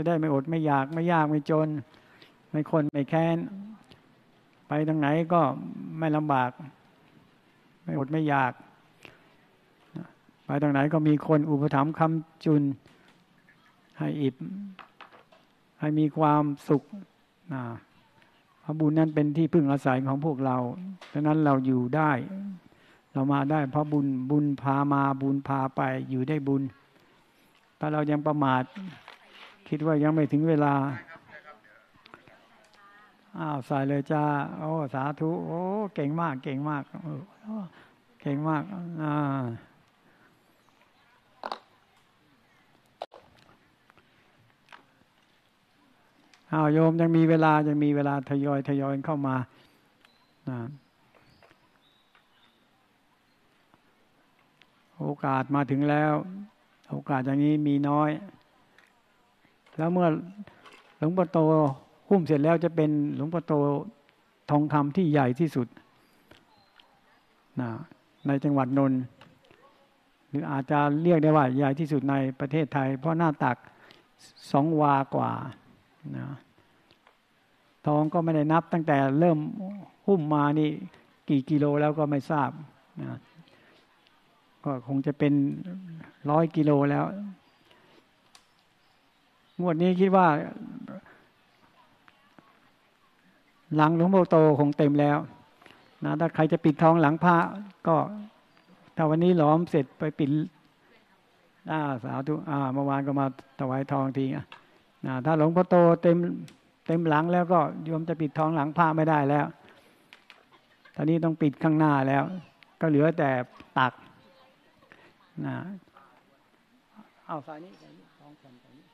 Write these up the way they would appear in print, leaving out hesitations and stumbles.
จะได้ไม่อดไม่อยากไม่ยากไม่จนไม่คนไม่แค้นไปทางไหนก็ไม่ลำบากไม่อดไม่อยากไปทางไหนก็มีคนอุปถัมภ์คำจุนให้อิ่มให้มีความสุขพระบุญนั้นเป็นที่พึ่งอาศัยของพวกเราฉะนั้นเราอยู่ได้เรามาได้เพราะบุญบุญพามาบุญพาไปอยู่ได้บุญถ้าเรายังประมาทคิดว่ายังไม่ถึงเวลาอ้าวใส่เลยจ้าโอ้สาธุโอ้เก่งมากเก่งมากเก่งมากอ้าวโยมยังมีเวลายังมีเวลาทยอยเข้ามาโอกาสมาถึงแล้วโอกาสอย่างนี้มีน้อยแล้วเมื่อหลวงพ่อโตหุ้มเสร็จแล้วจะเป็นหลวงพ่อโตทองคำที่ใหญ่ที่สุดในจังหวัดนนท์หรืออาจจะเรียกได้ว่าใหญ่ที่สุดในประเทศไทยเพราะหน้าตัก2 วากว่าทองก็ไม่ได้นับตั้งแต่เริ่มหุ้มมานี่กี่กิโลแล้วก็ไม่ทราบก็คงจะเป็น100 กิโลแล้วงวดนี้คิดว่าหลังหลวงพ่อโตคงเต็มแล้วนะถ้าใครจะปิดทองหลังพระก็ถ้าวันนี้หลอมเสร็จไปปิดสาวทุกเมื่อวานก็มาถวายทองทีถ้าหลวงพ่อโตเต็มหลังแล้วก็โยมจะปิดทองหลังพระไม่ได้แล้วตอนนี้ต้องปิดข้างหน้าแล้วก็เหลือแต่ตักเอาใส่นี้ท้องแผ่นใส่นี้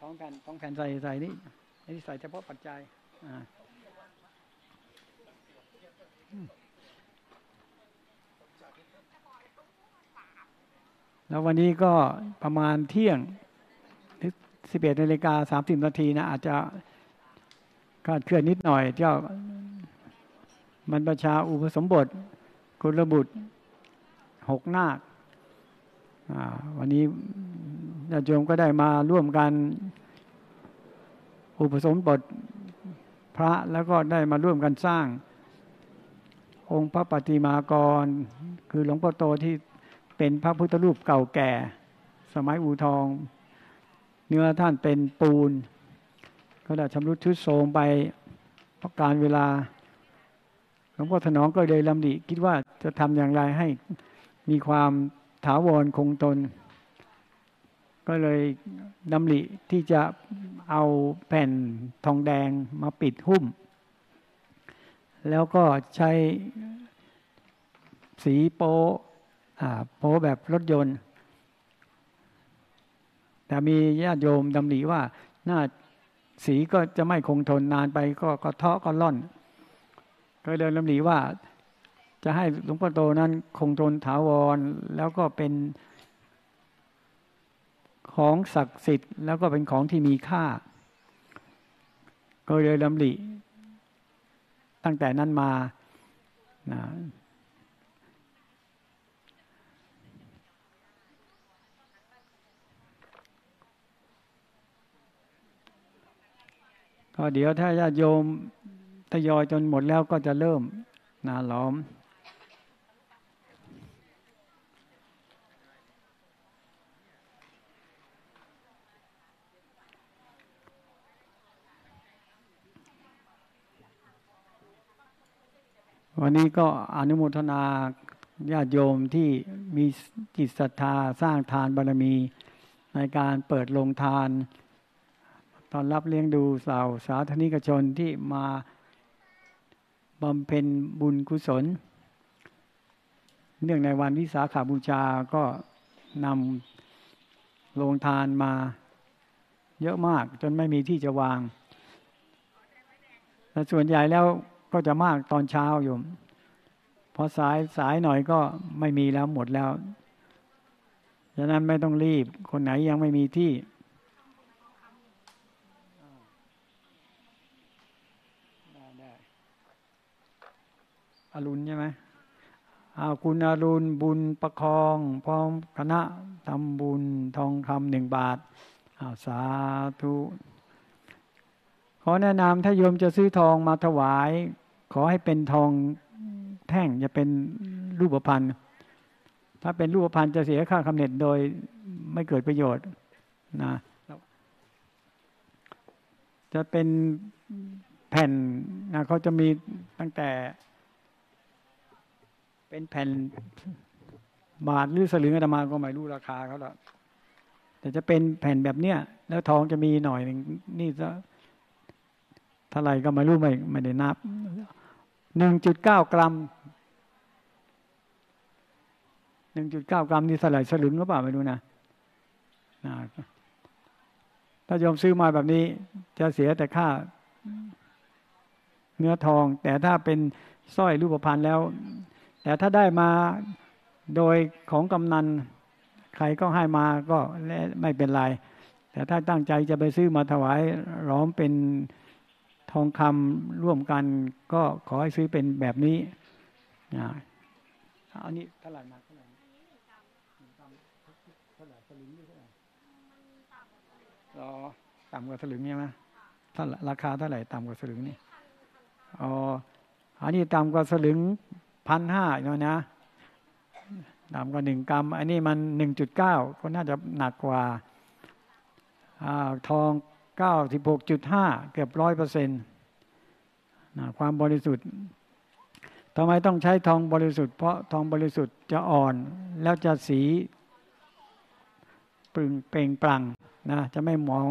ท้องแผ่นใส่นี่อันนี้ใส่เฉพาะปัจจัยแล้ววันนี้ก็ประมาณเที่ยง 11:30 น.นะอาจจะคลาดเคลื่อนนิดหน่อยเจ้ามันประชาอุปสมบทคุณบุตร6 นาควันนี้ญาติโยมก็ได้มาร่วมกันอุปสมบทพระแล้วก็ได้มาร่วมกันสร้างองค์พระปฏิมากรคือหลวงพ่อโตที่เป็นพระพุทธรูปเก่าแก่สมัยอู่ทองเนื้อท่านเป็นปูนก็ได้ชำรุดทรุดโทรมไปเพราะการเวลาหลวงพ่อถนอมก็เลยลำดิคิดว่าจะทำอย่างไรให้มีความถาวรคงทนก็เลยดำริที่จะเอาแผ่นทองแดงมาปิดหุ้มแล้วก็ใช้สีโป๊แบบรถยนต์แต่มีญาติโยมดำริว่าหน้าสีก็จะไม่คงทนนานไปก็กระเทาะก็ล่อนก็เลยดำริว่าจะให้หลวงพ่อโตนั้นคงทนถาวรแล้วก็เป็นของศักดิ์สิทธิ์แล้วก็เป็นของที่มีค่าก็เลยดำริตั้งแต่นั้นมาก็เดี๋ยวถ้าญาติโยมทยอยจนหมดแล้วก็จะเริ่มหลอมวันนี้ก็อนุโมทนาญาติโยมที่มีจิตศรัทธาสร้างทานบารมีในการเปิดโรงทานตอนรับเลี้ยงดูสาวสาธนิกชนที่มาบำเพ็ญบุญกุศลเนื่องในวันวิสาขบูชาก็นำโรงทานมาเยอะมากจนไม่มีที่จะวางและส่วนใหญ่แล้วก็จะมากตอนเช้าโยมพอสายหน่อยก็ไม่มีแล้วหมดแล้วฉะนั้นไม่ต้องรีบคนไหนยังไม่มีที่อรุณใช่ไหมคุณอรุณบุญประคองพร้อมคณะทำบุญทองคำ1 บาท สาธุขอแนะนำถ้าโยมจะซื้อทองมาถวายขอให้เป็นทองแท่งอย่าเป็นรูปพรรณถ้าเป็นรูปพรรณจะเสียค่าคำเหน็จโดยไม่เกิดประโยชน์นะจะเป็นแผ่นนะเขาจะมีตั้งแต่เป็นแผ่นบาทหรือสลึงอาตมาก็ไม่รู้ราคาเขาหรอกแต่จะเป็นแผ่นแบบเนี้ยแล้วทองจะมีหน่อยนึงนี่จะเท่าไหร่ก็ไม่รู้ไม่ได้นับ 1.9 กรัม 1.9 กรัมนี่เท่าไหร่สลึงหรือเปล่าไม่รู้นะถ้าโยมซื้อมาแบบนี้จะเสียแต่ค่าเนื้อทองแต่ถ้าเป็นสร้อยรูปพรรณแล้วแต่ถ้าได้มาโดยของกำนันใครก็ให้มาก็ไม่เป็นไรแต่ถ้าตั้งใจจะไปซื้อมาถวายร้อมเป็นทองคำร่วมกันก็ขอให้ซื้อเป็นแบบนี้อันนี้เท่าไหร่มาต่ำกว่าสลึงใช่ไหมถ้าราคาเท่าไหร่ต่ำกว่าสลึงนี่อ๋ออันนี้ต่ำกว่าสลึง 1,500 เนาะนะต่ำกว่า1กรัมอันนี้มัน 1.9 ก็น่าจะหนักกว่าทอง 96.5 เกือบ 100% นะความบริสุทธิ์ทำไมต้องใช้ทองบริสุทธิ์เพราะทองบริสุทธิ์จะอ่อนแล้วจะสีเปล่งปลั่งนะจะไม่หมอง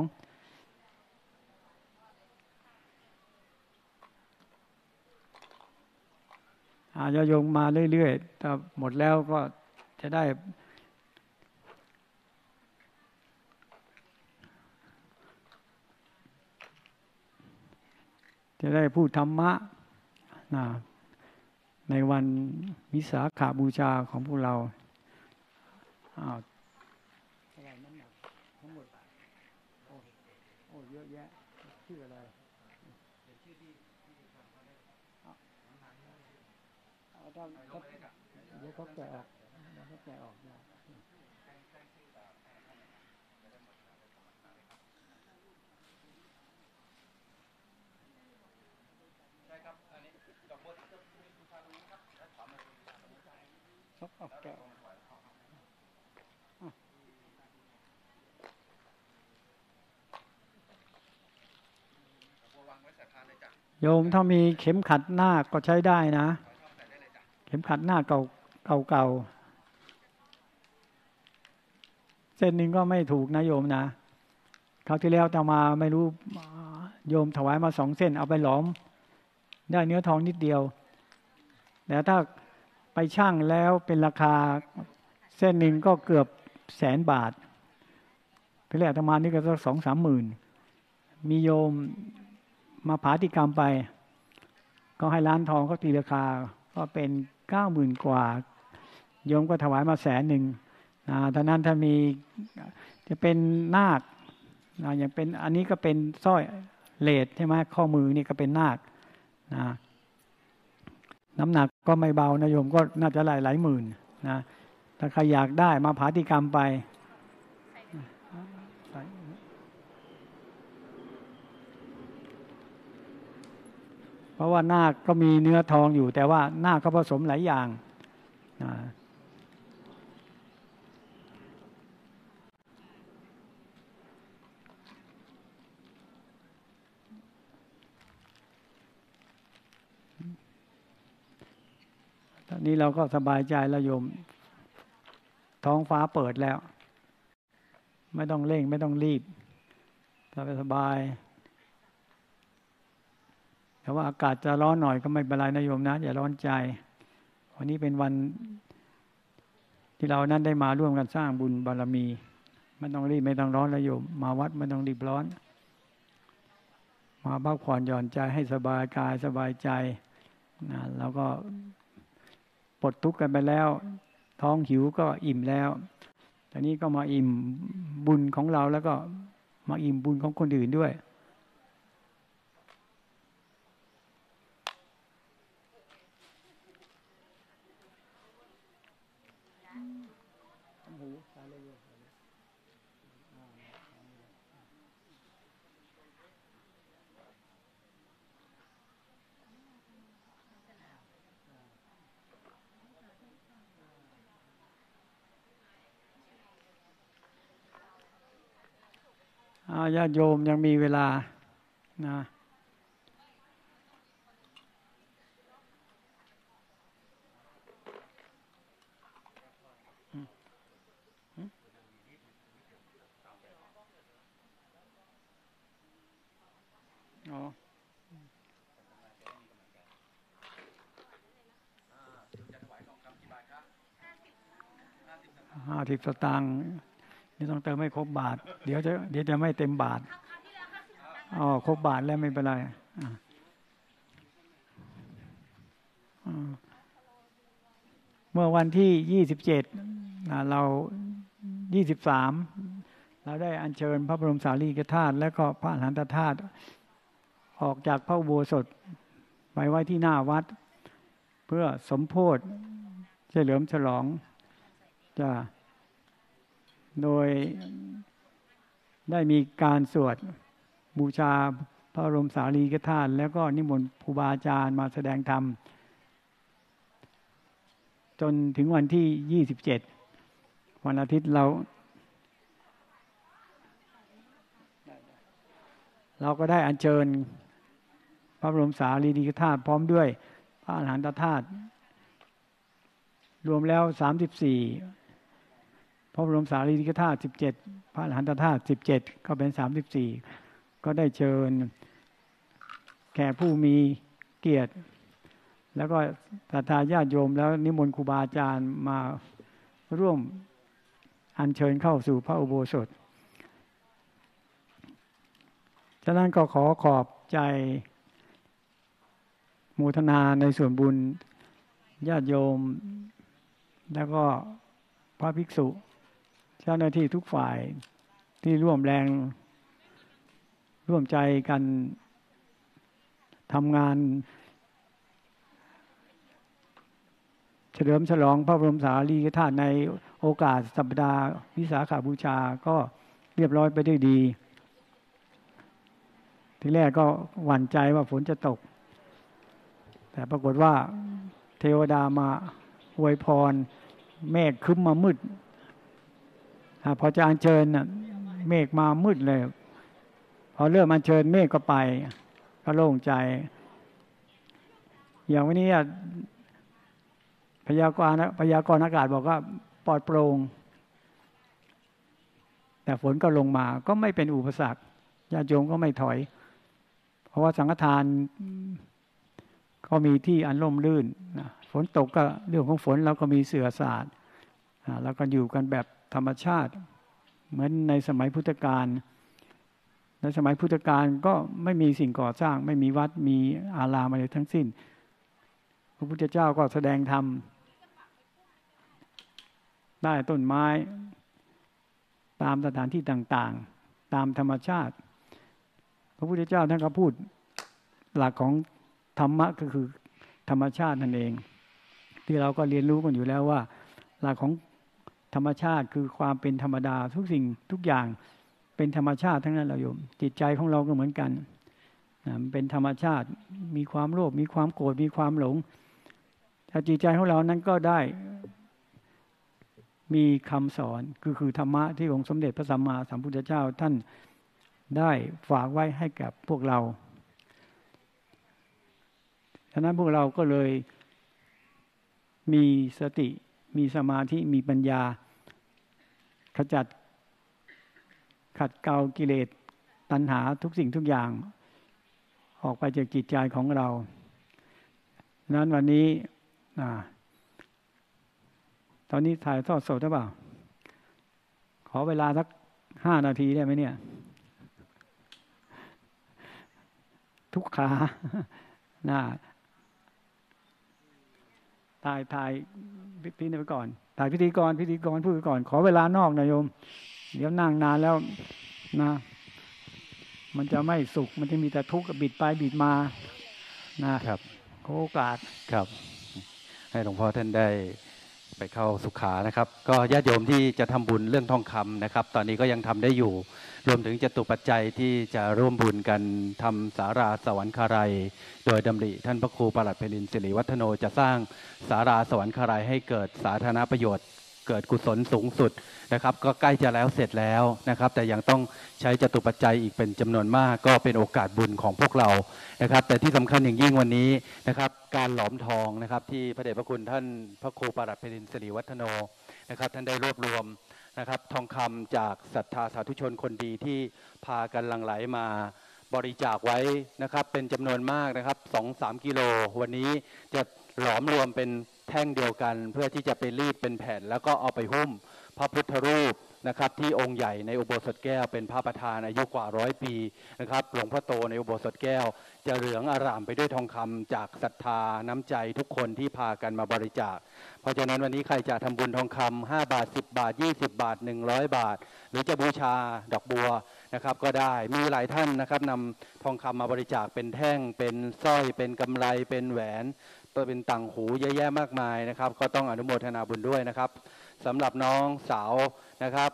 จะโยงมาเรื่อยๆถ้าหมดแล้วก็จะได้พูดธรรมะนะในวันวิสาขบูชาของพวกเราเดี๋ยวเขาแกะออกนะใช่ครับอันนี้ดอกบัวที่จะมีบูชาตรงนี้ครับและสามารถซับออกแกะโยมถ้ามีเข็มขัดหน้าก็ใช้ได้นะเข็มขัดหน้าเก่าๆเส้นหนึ่งก็ไม่ถูกนะโยมนะคราวที่แล้วจะมาไม่รู้โยมถวายมา2เส้นเอาไปหลอมได้เนื้อทองนิดเดียวแต่ถ้าไปชั่งแล้วเป็นราคาเส้นหนึ่งก็เกือบ100,000 บาทพี่เลอามานี่ก็สัก 2-3 หมื่นมีโยมมาผาติกรรมไปก็ให้ร้านทองเขาตีราคาก็เป็น90,000 กว่าโยมก็ถวายมา100,000ท่านั้นถ้ามีจะเป็นนาคอย่างเป็นอันนี้ก็เป็นสร้อยเลสใช่ไหมข้อมือนี่ก็เป็นนาคน้ำหนักก็ไม่เบานะโยมก็น่าจะหลายหมื่นนะถ้าใครอยากได้มาผาติกรรมไปเพราะว่านาคก็มีเนื้อทองอยู่แต่ว่านาคเขาผสมหลายอย่างตอนนี้เราก็สบายใจแล้วโยมท้องฟ้าเปิดแล้วไม่ต้องเร่งไม่ต้องรีบสบายแต่ว่าอากาศจะร้อนหน่อยก็ไม่เป็นไรนะโยมนะอย่าร้อนใจวันนี้เป็นวันที่เรานั้นได้มาร่วมกันสร้างบุญบารมีไม่ต้องรีบไม่ต้องร้อนนะโยมมาวัดไม่ต้องรีบร้อนมาพักผ่อนหย่อนใจให้สบายกายสบายใจนะแล้วก็ปลดทุกข์กันไปแล้วท้องหิวก็อิ่มแล้วตอนนี้ก็มาอิ่มบุญของเราแล้วก็มาอิ่มบุญของคนอื่นด้วย ญาติโยมยังมีเวลานะ50 สตางค์นี่ต้องเติมให้ครบบาทเดี๋ยวจะไม่เต็มบาทอ๋อครบบาทแล้วไม่เป็นไรเมื่อวันที่27เรา23เราได้อัญเชิญพระบรมสารีริกธาตุและก็พระอรหันตธาตุออกจากพระอุโบสถไปไว้ที่หน้าวัดเพื่อสมโภชเฉลิมฉลองจะโดยได้มีการสวดบูชาพระบรมสารีริกธาตุแล้วก็นิมนต์ครูบาอาจารย์มาแสดงธรรมจนถึงวันที่27วันอาทิตย์เราก็ได้อัญเชิญพระบรมสารีริกธาตุพร้อมด้วยพระอรหันตธาตุรวมแล้ว34พระบรมสารีริกธาตุ17พระอรหันตธาตุ17ก็เป็น34ก็ได้เชิญแขกผู้มีเกียรติแล้วก็ศรัทธาญาติโยมแล้วนิมนต์ครูบาอาจารย์มาร่วมอัญเชิญเข้าสู่พระอุโบสถฉะนั้นก็ขอขอบใจโมทนาในส่วนบุญญาติโยมแล้วก็พระภิกษุเจ้าหน้าที่ทุกฝ่ายที่ร่วมแรงร่วมใจกันทำงานเฉลิมฉลองพระบรมสารีริกธาตุในโอกาสสัปดาห์วิสาขบูชาก็เรียบร้อยไปด้วยดีทีแรกก็หวั่นใจว่าฝนจะตกแต่ปรากฏว่าเทวดามาอวยพรเมฆครึ้มมามืดพอจะอัญเชิญเมฆมามืดเลยพอเริ่มอัญเชิญเมฆก็ไปก็โล่งใจอย่างวันนี้พยากรณ์อากาศบอกว่าปลอดโปร่งแต่ฝนก็ลงมาก็ไม่เป็นอุปสรรคญาติโยมก็ไม่ถอยเพราะว่าสังฆทานก็มีที่อันร่มรื่นนะฝนตกก็เรื่องของฝนเราก็มีเสื่อสาดแล้วก็อยู่กันแบบธรรมชาติเหมือนในสมัยพุทธกาลในสมัยพุทธกาลก็ไม่มีสิ่งก่อสร้างไม่มีวัดมีอารามอะไรทั้งสิ้นพระพุทธเจ้าก็แสดงธรรมได้ต้นไม้ตามสถานที่ต่างๆตามธรรมชาติพระพุทธเจ้าท่านก็พูดหลักของธรรมะก็คือธรรมชาตินั่นเองที่เราก็เรียนรู้กันอยู่แล้วว่าหลักของธรรมชาติคือความเป็นธรรมดาทุกสิ่งทุกอย่างเป็นธรรมชาติทั้งนั้นเราโยมจิตใจของเราก็เหมือนกันมันเป็นธรรมชาติมีความโลภมีความโกรธมีความหลงถ้าจิตใจของเรานั้นก็ได้มีคำสอนคือธรรมะที่องค์สมเด็จพระสัมมาสัมพุทธเจ้าท่านได้ฝากไว้ให้กับพวกเราฉะนั้นพวกเราก็เลยมีสติมีสมาธิมีปัญญาขัดเกลากิเลสตัณหาทุกสิ่งทุกอย่างออกไปจากจิตใจของเราฉะนั้นวันนี้ตอนนี้ถ่ายทอดสดหรือเปล่าขอเวลาสัก5 นาทีได้ไหมเนี่ยทุกขาน่าถ่ายพิธีไปก่อนถ่ายพิธีกรพูดไปก่อนขอเวลานอกนะโยมเดี๋ยวนั่งนานแล้วนะมันจะไม่สุขมันจะมีแต่ทุกข์บิดไปบิดมานะครับโอกาสครับให้หลวงพ่อท่านได้ไปเข้าสุขานะครับก็ญาติโยมที่จะทำบุญเรื่องทองคำนะครับตอนนี้ก็ยังทำได้อยู่รวมถึงจตุปัจจัยที่จะร่วมบุญกันทำศาลาสวรรคาลัยโดยดำริท่านพระครูปลัดเพลินศิริวัฒโนจะสร้างศาลาสวรรคาลัยให้เกิดสาธารณประโยชน์ เกิดกุศลสูงสุดนะครับก็ใกล้จะแล้วเสร็จแล้วนะครับแต่ยังต้องใช้จตุปัจจัยอีกเป็นจำนวนมากก็เป็นโอกาสบุญของพวกเรานะครับแต่ที่สำคัญอย่างยิ่งวันนี้นะครับการหลอมทองนะครับที่พระเดชพระคุณท่านพระครูปรัชญ์ เพลินสิริวัฒโนนะครับท่านได้รวบรวมนะครับทองคำจากศรัทธาสาธุชนคนดีที่พากันหลั่งไหลมาบริจาคไว้นะครับเป็นจำนวนมากนะครับ 2-3 กิโลวันนี้จะหลอมรวมเป็นแท่งเดียวกันเพื่อที่จะไปรีดเป็นแผ่นแล้วก็เอาไปหุ้มพระพุทธรูปนะครับที่องค์ใหญ่ในอุโบสถแก้วเป็นพระประธานอายุกว่า100 ปีนะครับหลวงพ่อโตในอุโบสถแก้วจะเหลืองอร่ามไปด้วยทองคำจากศรัทธาน้ำใจทุกคนที่พากันมาบริจาคเพราะฉะนั้นวันนี้ใครจะทำบุญทองคำ5 บาท10 บาท20 บาท100 บาทหรือจะบูชาดอกบัวนะครับก็ได้มีหลายท่านนะครับนำทองคำมาบริจาคเป็นแท่งเป็นสร้อยเป็นกำไลเป็นแหวนเป็นต่างหูเยอะแยะมากมายนะครับก็ต้องอนุโมทนาบุญด้วยนะครับสำหรับน้องสาวนะครับ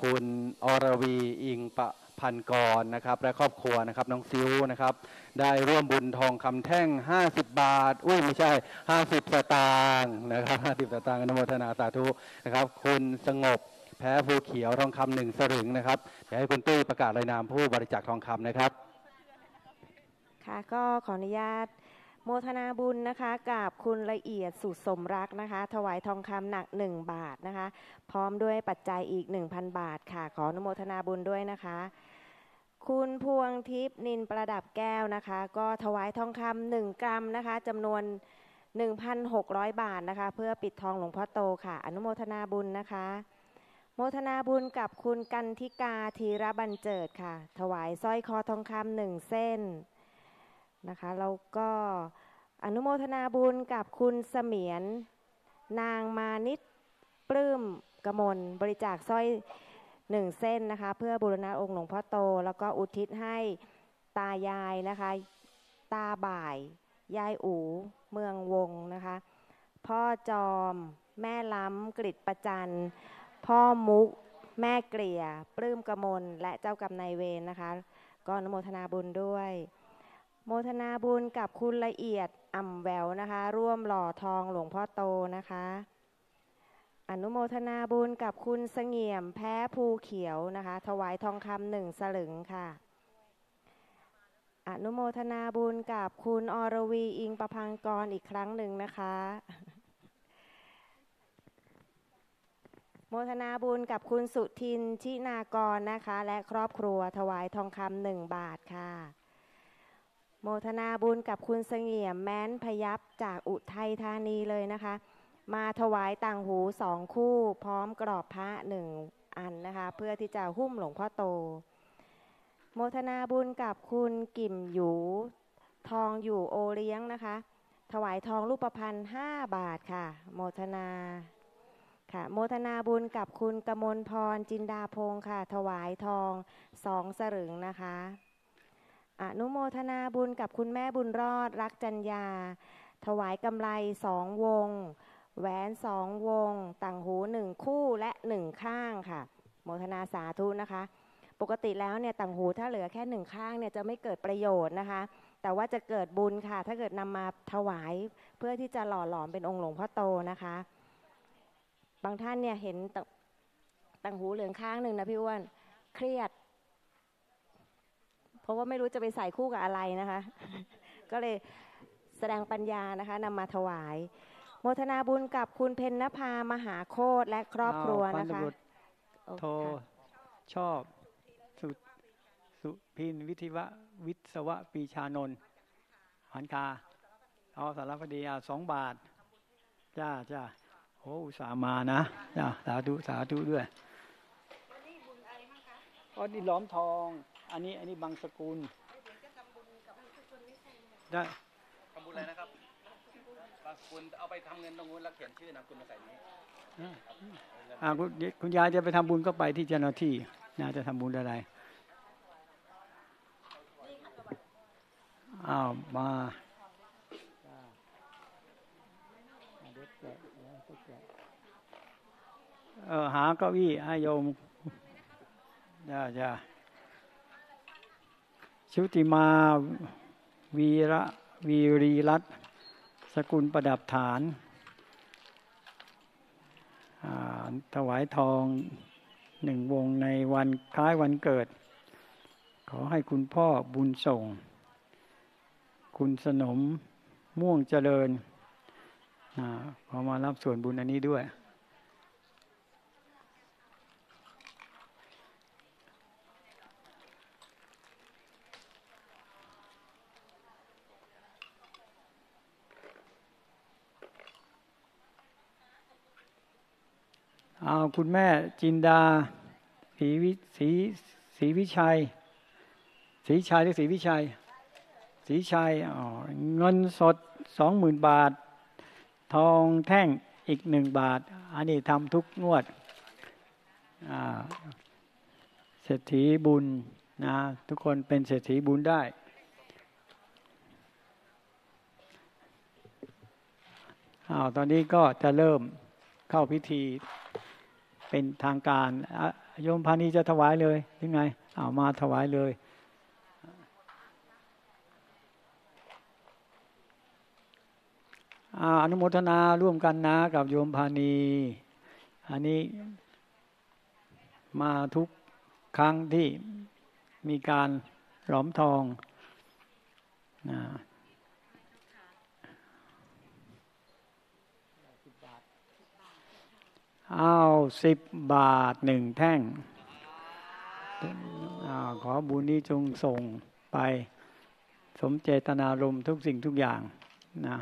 คุณอรวีอิงประพันกรนะครับและครอบครัวนะครับน้องซิวนะครับได้ร่วมบุญทองคำแท่ง50 บาทอุ้ยไม่ใช่50 สตางค์นะครับ50 สตางค์อนุโมทนาสาธุนะครับคุณสงบแพ้ภูเขียวทองคำ1 สลึงนะครับเดี๋ยวให้คุณตุ้ยประกาศรายนามผู้บริจาคทองคำนะครับค่ะก็ขออนุญาตโมทนาบุญนะคะกับคุณละเอียดสุสมรักนะคะถวายทองคำหนัก1 บาทนะคะพร้อมด้วยปัจจัยอีก 1,000 บาทค่ะขออนุโมทนาบุญด้วยนะคะคุณพวงทิพย์นินประดับแก้วนะคะก็ถวายทองคำ1 กรัมนะคะจำนวน 1,600 บาทนะคะเพื่อปิดทองหลวงพ่อโตค่ะอนุโมทนาบุญนะคะโมทนาบุญกับคุณกันทิกาธีระบันเจิดค่ะถวายสร้อยคอทองคำ1 เส้นนะคะเราก็อนุโมทนาบุญกับคุณเสมียนนางมานิดปลื้มกมลบริจาคสร้อย1 เส้นนะคะเพื่อบูรณะองค์หลวงพ่อโตแล้วก็อุทิศให้ตายายนะคะตาบ่ายยายอู๋เมืองวงนะคะพ่อจอมแม่ล้ำกฤตประจันพ่อมุกแม่เกลี่ยปลื้มกมลและเจ้ากรรมนายเวรนะคะก็อนุโมทนาบุญด้วยโมทนาบุญกับคุณละเอียดอ่ำแววนะคะร่วมหล่อทองหลวงพ่อโตนะคะอนุโมทนาบุญกับคุณเสงี่ยมแพ้ภูเขียวนะคะถวายทองคำ1 สลึงค่ะอนุโมทนาบุญกับคุณอรวีอิงประพังกรอีกครั้งหนึ่งนะคะโมทนาบุญกับคุณสุทินชินากรนะคะและครอบครัวถวายทองคำ1 บาทค่ะโมทนาบุญกับคุณเสงี่ยมแม้นพยับจากอุทัยธานีเลยนะคะมาถวายต่างหู2 คู่พร้อมกรอบพระ1 อันนะคะเพื่อที่จะหุ้มหลวงพ่อโตโมทนาบุญกับคุณกิ่มอยู่ทองอยู่โอเลี้ยงนะคะถวายทองรูปพรรณ5 บาทค่ะโมทนาค่ะโมทนาบุญกับคุณกมลพรจินดาพงค์ค่ะถวายทอง2 สลึงนะคะอนุโมทนาบุญกับคุณแม่บุญรอดรักจันยาถวายกำไล2 วงแหวน2 วงต่างหู1 คู่และ1 ข้างค่ะโมทนาสาธุนะคะปกติแล้วเนี่ยต่างหูถ้าเหลือแค่1 ข้างเนี่ยจะไม่เกิดประโยชน์นะคะแต่ว่าจะเกิดบุญค่ะถ้าเกิดนำมาถวายเพื่อที่จะหล่อหลอมเป็นองค์หลวงพ่อโตนะคะบางท่านเนี่ยเห็นต่างหูเหลืองข้างหนึ่งนะพี่อ้วนเครียดเพราะว่าไม่รู้จะไปใส่คู่กับอะไรนะคะ ก็เลยแสดงปัญญานะคะนำมาถวายโมทนาบุญกับคุณเพ็ญนภามหาโคตรและครอบครัวนะคะโทชอบสุพินวิทวะวิศวะปีชานนท์หันคาเอาสารพดีเอา2 บาทจ้าจ้าโอ้สามานะจ้าสาธุสาธุด้วยอ๋อนี่ล้อมทองอันนี้บางสกุลได้ทำบุญอะไรนะครับบางสกุลเอาไปทำเงินตรงนู้นแล้วเขียนชื่อนามคุณมาใส่นี้คุณยายจะไปทำบุญก็ไปที่เจ้าหน้าที่นะจะทำบุญอะไรอ้าวมาหาเก้าอี้ให้โยมจะชุติมาวีรีรัตน์สกุลประดับฐาน ถวายทอง1 วงในวันคล้ายวันเกิดขอให้คุณพ่อบุญส่งคุณสนมม่วงเจริญขอมารับส่วนบุญอันนี้ด้วยเอาคุณแม่จินดาศรีวิชัยเงินสด 20,000 บาททองแท่งอีก1บาทอันนี้ทำทุกงวดเศรษฐีบุญนะทุกคนเป็นเศรษฐีบุญได้ตอนนี้ก็จะเริ่มเข้าพิธีเป็นทางการโยมพานีจะถวายเลยยังไงเอามาถวายเลยอนุโมทนาร่วมกันนะกับโยมพานีอันนี้มาทุกครั้งที่มีการหลอมทองเอา10 บาท1 แท่งขอบุญนี้จงส่งไปสมเจตนารมณ์ทุกสิ่งทุกอย่างนะ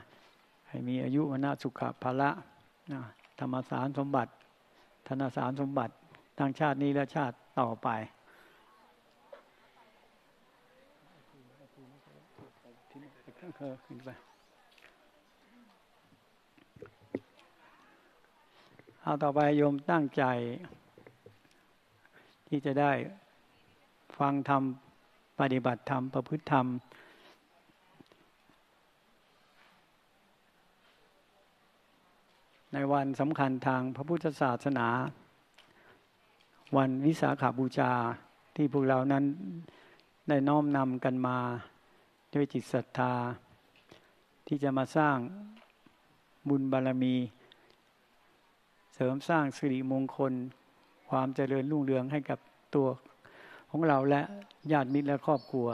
ให้มีอายุวนะสุขภาละนะธรรมสารสมบัติธนสารสมบัติทั้งชาตินี้และชาติต่อไปเอาต่อไปโยมตั้งใจที่จะได้ฟังธรรมปฏิบัติธรรมประพฤติธรรมในวันสำคัญทางพระพุทธศาสนาวันวิสาขบูชาที่พวกเรานั้นได้น้อมนำกันมาด้วยจิตศรัทธาที่จะมาสร้างบุญบารมีเสริมสร้างสิริมงคลความเจริญรุ่งเรืองให้กับตัวของเราและญาติมิตรและครอบครัว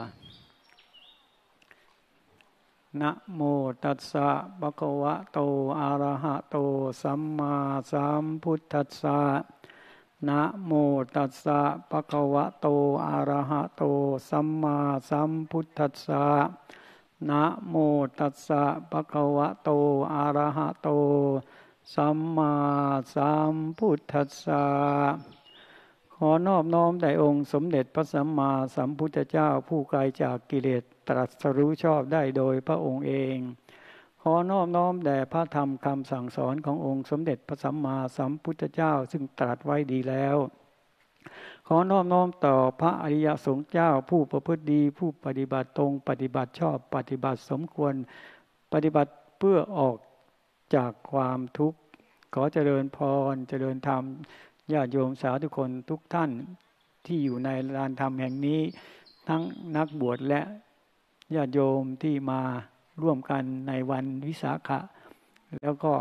นะโมตัสสะภะคะวะโตอะระหะโตสัมมาสัมพุทธัสสะนะโมตัสสะภะคะวะโตอะระหะโตสัมมาสัมพุทธัสสะนะโมตัสสะภะคะวะโตอะระหะโตสัมมาสัมพุทธัสสะขอนอบน้อมแด่องค์สมเด็จพระสัมมาสัมพุทธเจ้าผู้ไกลจากกิเลสตรัสรู้ชอบได้โดยพระองค์เองขอนอบน้อมแด่พระธรรมคำสั่งสอนขององค์สมเด็จพระสัมมาสัมพุทธเจ้าซึ่งตรัสไว้ดีแล้วขอนอบน้อมต่อพระอริยสงฆ์เจ้าผู้ประพฤติดีผู้ปฏิบัติตรงปฏิบัติชอบปฏิบัติสมควรปฏิบัติเพื่อออกจากความทุกข์ขอเจริญพรเจริญธรรมญาติโยมสาธุชนทุกท่านที่อยู่ในลานธรรมแห่งนี้ทั้งนักบวชและญาติโยมที่มาร่วมกันในวันวิสาขะแล้วก็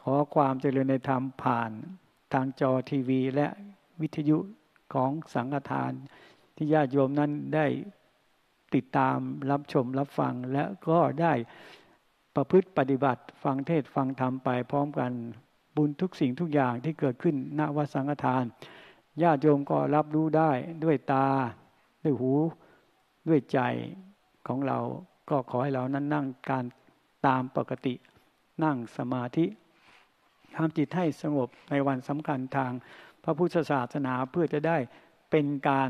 ขอความเจริญในธรรมผ่านทางจอทีวีและวิทยุของสังฆทานที่ญาติโยมนั้นได้ติดตามรับชมรับฟังและก็ได้ประพฤติปฏิบัติฟังเทศน์ฟังธรรมไปพร้อมกันบุญทุกสิ่งทุกอย่างที่เกิดขึ้นณวัดสังฆทานญาติโยมก็รับรู้ได้ด้วยตาด้วยหูด้วยใจของเราก็ขอให้เรานั้นนั่งการตามปกตินั่งสมาธิทำจิตให้สงบในวันสำคัญทางพระพุทธศาสนาเพื่อจะได้เป็นการ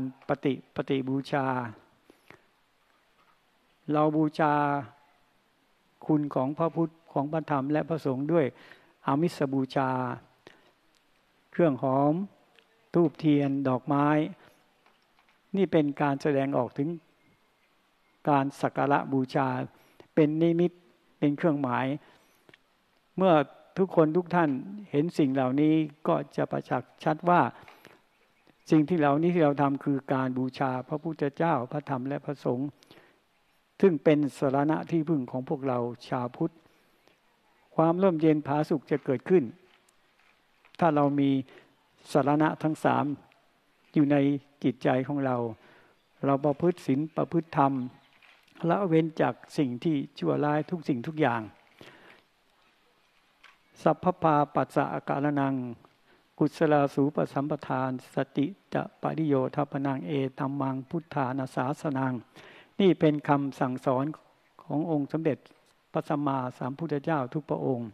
ปฏิบูชาเราบูชาคุณของพระพุทธของพระธรรมและพระสงฆ์ด้วยอามิสบูชาเครื่องหอมธูปเทียนดอกไม้นี่เป็นการแสดงออกถึงการสักการะบูชาเป็นนิมิตเป็นเครื่องหมายเมื่อทุกคนทุกท่านเห็นสิ่งเหล่านี้ก็จะประจักษ์ชัดว่าสิ่งที่เหล่านี้ที่เราทำคือการบูชาพระพุทธเจ้าพระธรรมและพระสงฆ์ซึ่งเป็นสรณะที่พึ่งของพวกเราชาวพุทธความร่มเย็นผาสุขจะเกิดขึ้น ถ้าเรามีสรณะทั้งสามอยู่ในจิตใจของเราเราประพฤติศีลประพฤติธรรมละเว้นจากสิ่งที่ชั่วร้ายทุกสิ่งทุกอย่างสัพพปาปัสสะอาการนังกุศลาสูปสัมปทานสติจะปริโยทัพพนังเอตัมมังพุทธานาสาสนังนี่เป็นคำสั่งสอนขององค์สมเด็จพระสัมมาสัมพุทธเจ้าทุกพระองค์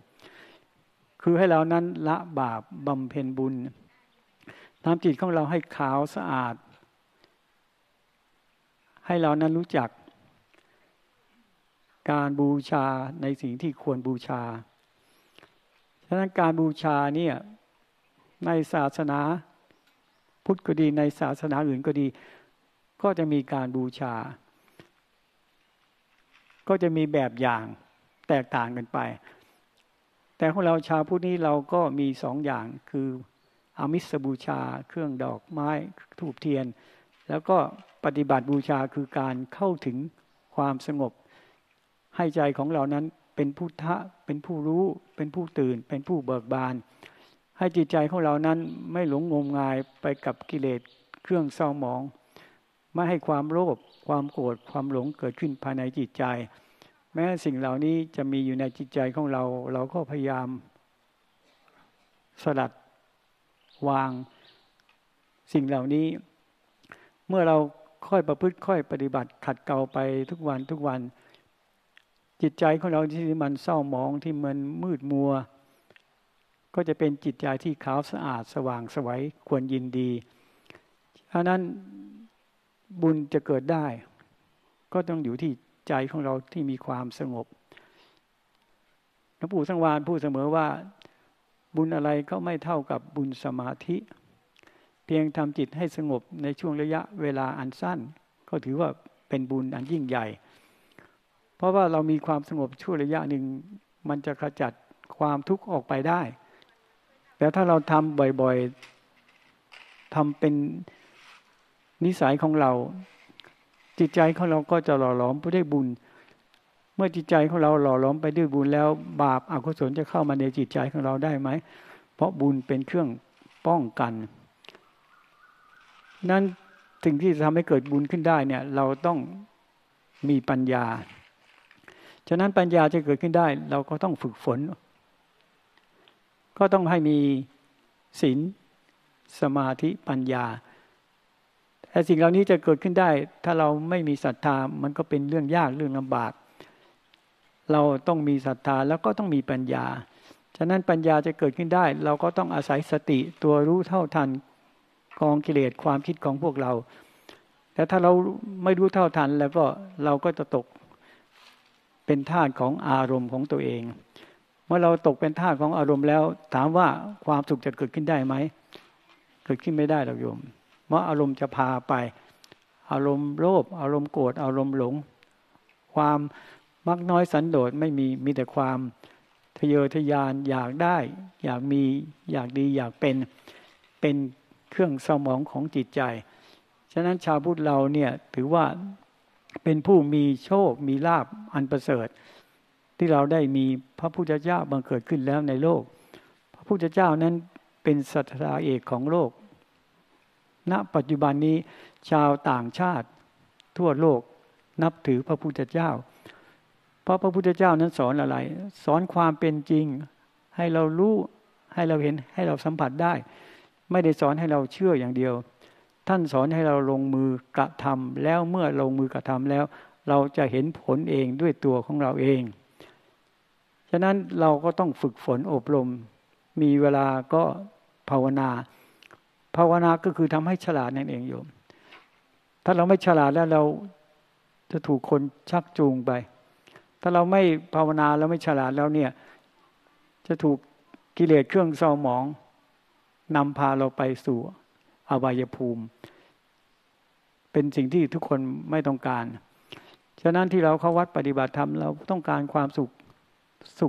คือให้เรานั้นละบาปบำเพ็ญบุญทำจิตของเราให้ขาวสะอาดให้เรานั้นรู้จักการบูชาในสิ่งที่ควรบูชาฉะนั้นการบูชาเนี่ยในศาสนาพุทธก็ดีในศาสนาอื่นก็ดีก็จะมีการบูชาก็จะมีแบบอย่างแตกต่างกันไปแต่ของเราชาวพุทธนี้เราก็มีสองอย่างคืออามิสบูชาเครื่องดอกไม้ธูปเทียนแล้วก็ปฏิบัติบูชาคือการเข้าถึงความสงบให้ใจของเรานั้นเป็นพุทธะเป็นผู้รู้เป็นผู้ตื่นเป็นผู้เบิกบานให้จิตใจของเรานั้นไม่หลงงมงายไปกับกิเลสเครื่องเศร้าหมองไม่ให้ความโลภความโกรธความหลงเกิดขึ้นภายในจิตใจแม้สิ่งเหล่านี้จะมีอยู่ในจิตใจของเราเราก็พยายามสลัดวางสิ่งเหล่านี้เมื่อเราค่อยประพฤติค่อยปฏิบัติขัดเกลาไปทุกวันทุกวันจิตใจของเราที่มันเศร้าหมองที่มันมืดมัวก็จะเป็นจิตใจที่ขาวสะอาดสว่างไสวควรยินดีฉะนั้นบุญจะเกิดได้ก็ต้องอยู่ที่ใจของเราที่มีความสงบหลวงปู่สังวาลพูดเสมอว่าบุญอะไรก็ไม่เท่ากับบุญสมาธิเพียงทำจิตให้สงบในช่วงระยะเวลาอันสั้นก็ถือว่าเป็นบุญอันยิ่งใหญ่เพราะว่าเรามีความสงบช่วงระยะหนึ่งมันจะขจัดความทุกข์ออกไปได้แต่ถ้าเราทำบ่อยๆทำเป็นนิสัยของเราจิตใจของเราก็จะหล่อหลอมไปด้วยบุญเมื่อจิตใจของเราหล่อหลอมไปด้วยบุญแล้วบาปอกุศลจะเข้ามาในจิตใจของเราได้ไหมเพราะบุญเป็นเครื่องป้องกันนั้นสิ่งที่จะทำให้เกิดบุญขึ้นได้เนี่ยเราต้องมีปัญญาฉะนั้นปัญญาจะเกิดขึ้นได้เราก็ต้องฝึกฝนก็ต้องให้มีศีลสมาธิปัญญาแต่สิ่งเหล่านี้จะเกิดขึ้นได้ถ้าเราไม่มีศรัทธามันก็เป็นเรื่องยากเรื่องลำบากเราต้องมีศรัทธาแล้วก็ต้องมีปัญญาฉะนั้นปัญญาจะเกิดขึ้นได้เราก็ต้องอาศัยสติตัวรู้เท่าทันกองกิเลสความคิดของพวกเราแต่ถ้าเราไม่รู้เท่าทันแล้วก็เราก็จะตกเป็นทาสของอารมณ์ของตัวเองเมื่อเราตกเป็นทาสของอารมณ์แล้วถามว่าความสุขจะเกิดขึ้นได้ไหมเกิดขึ้นไม่ได้หรอกโยมเพราะอารมณ์จะพาไปอารมณ์โลภอารมณ์โกรธอารมณ์หลงความมักน้อยสันโดษไม่มีแต่ความทะเยอทะยานอยากได้อยากมีอยากดีอยากเป็นเครื่องเศร้าหมองของจิตใจฉะนั้นชาวพุทธเราเนี่ยถือว่าเป็นผู้มีโชคมีลาภอันประเสริฐที่เราได้มีพระพุทธเจ้าบังเกิดขึ้นแล้วในโลกพระพุทธเจ้านั้นเป็นศาสดาเอกของโลกณปัจจุบันนี้ชาวต่างชาติทั่วโลกนับถือพระพุทธเจ้าเพราะพระพุทธเจ้านั้นสอนอะไรสอนความเป็นจริงให้เรารู้ให้เราเห็นให้เราสัมผัสได้ไม่ได้สอนให้เราเชื่ออย่างเดียวท่านสอนให้เราลงมือกระทำแล้วเมื่อลงมือกระทำแล้วเราจะเห็นผลเองด้วยตัวของเราเองฉะนั้นเราก็ต้องฝึกฝนอบรมมีเวลาก็ภาวนาภาวนาก็คือทำให้ฉลาดนั่นเองโยมถ้าเราไม่ฉลาดแล้วเราจะถูกคนชักจูงไปถ้าเราไม่ภาวนาแล้วไม่ฉลาดแล้วเนี่ยจะถูกกิเลสเครื่องเศร้าหมองนำพาเราไปสู่อบายภูมิเป็นสิ่งที่ทุกคนไม่ต้องการฉะนั้นที่เราเข้าวัดปฏิบัติธรรมเราต้องการความสุ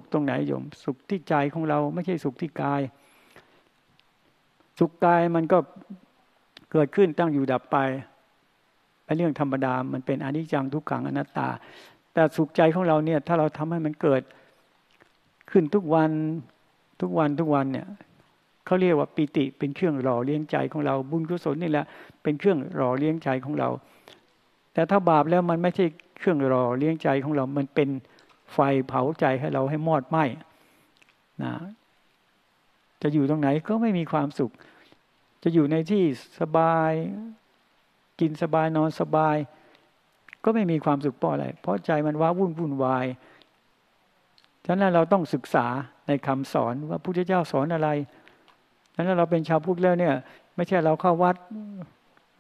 ขตรงไหนโยมสุขที่ใจของเราไม่ใช่สุขที่กายสุขกายมันก็เกิดขึ้นตั้งอยู่ดับไปเป็นเรื่องธรรมดามันเป็นอนิจจังทุกขังอนัตตาแต่สุขใจของเราเนี่ยถ้าเราทำให้มันเกิดขึ้นทุกวันเนี่ย เขาเรียกว่าปิติเป็นเครื่องหล่อเลี้ยงใจของเราบุญกุศลนี่แหละเป็นเครื่องหล่อเลี้ยงใจของเราแต่ถ้าบาปแล้วมันไม่ใช่เครื่องหล่อเลี้ยงใจของเรามันเป็นไฟเผาใจให้เราให้มอดไหม้นะจะอยู่ตรงไหนก็ไม่มีความสุขจะอยู่ในที่สบายกินสบายนอนสบายก็ไม่มีความสุขเพราะอะไรเพราะใจมันว้าวุ่นวุ่นวายฉะนั้นเราต้องศึกษาในคำสอนว่าพระพุทธเจ้าสอนอะไรฉะนั้นเราเป็นชาวพุทธแล้วเนี่ยไม่ใช่เราเข้าวัด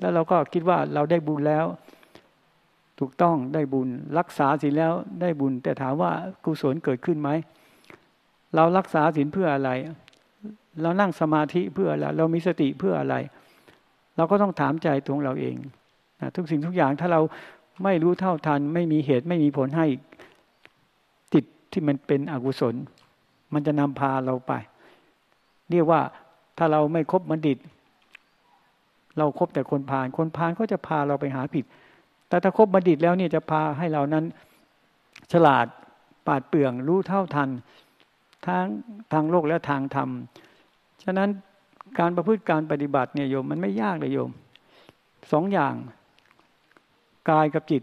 แล้วเราก็คิดว่าเราได้บุญแล้วถูกต้องได้บุญรักษาศีลแล้วได้บุญแต่ถามว่ากุศลเกิดขึ้นไหมเรารักษาศีลเพื่ออะไรเรานั่งสมาธิเพื่ออะไรเรามีสติเพื่ออะไรเราก็ต้องถามใจตัวเราเองนะทุกสิ่งทุกอย่างถ้าเราไม่รู้เท่าทันไม่มีเหตุไม่มีผลให้จิตที่มันเป็นอกุศลมันจะนำพาเราไปเรียกว่าถ้าเราไม่คบบัณฑิตเราคบแต่คนพาลคนพาลก็จะพาเราไปหาผิดแต่ถ้าคบบัณฑิตแล้วเนี่ยจะพาให้เรานั้นฉลาดปราดเปรื่องรู้เท่าทันทั้งทางโลกและทางธรรมฉะนั้นการประพฤติการปฏิบัติเนี่ยโยมมันไม่ยากเลยโยมสองอย่างกายกับจิต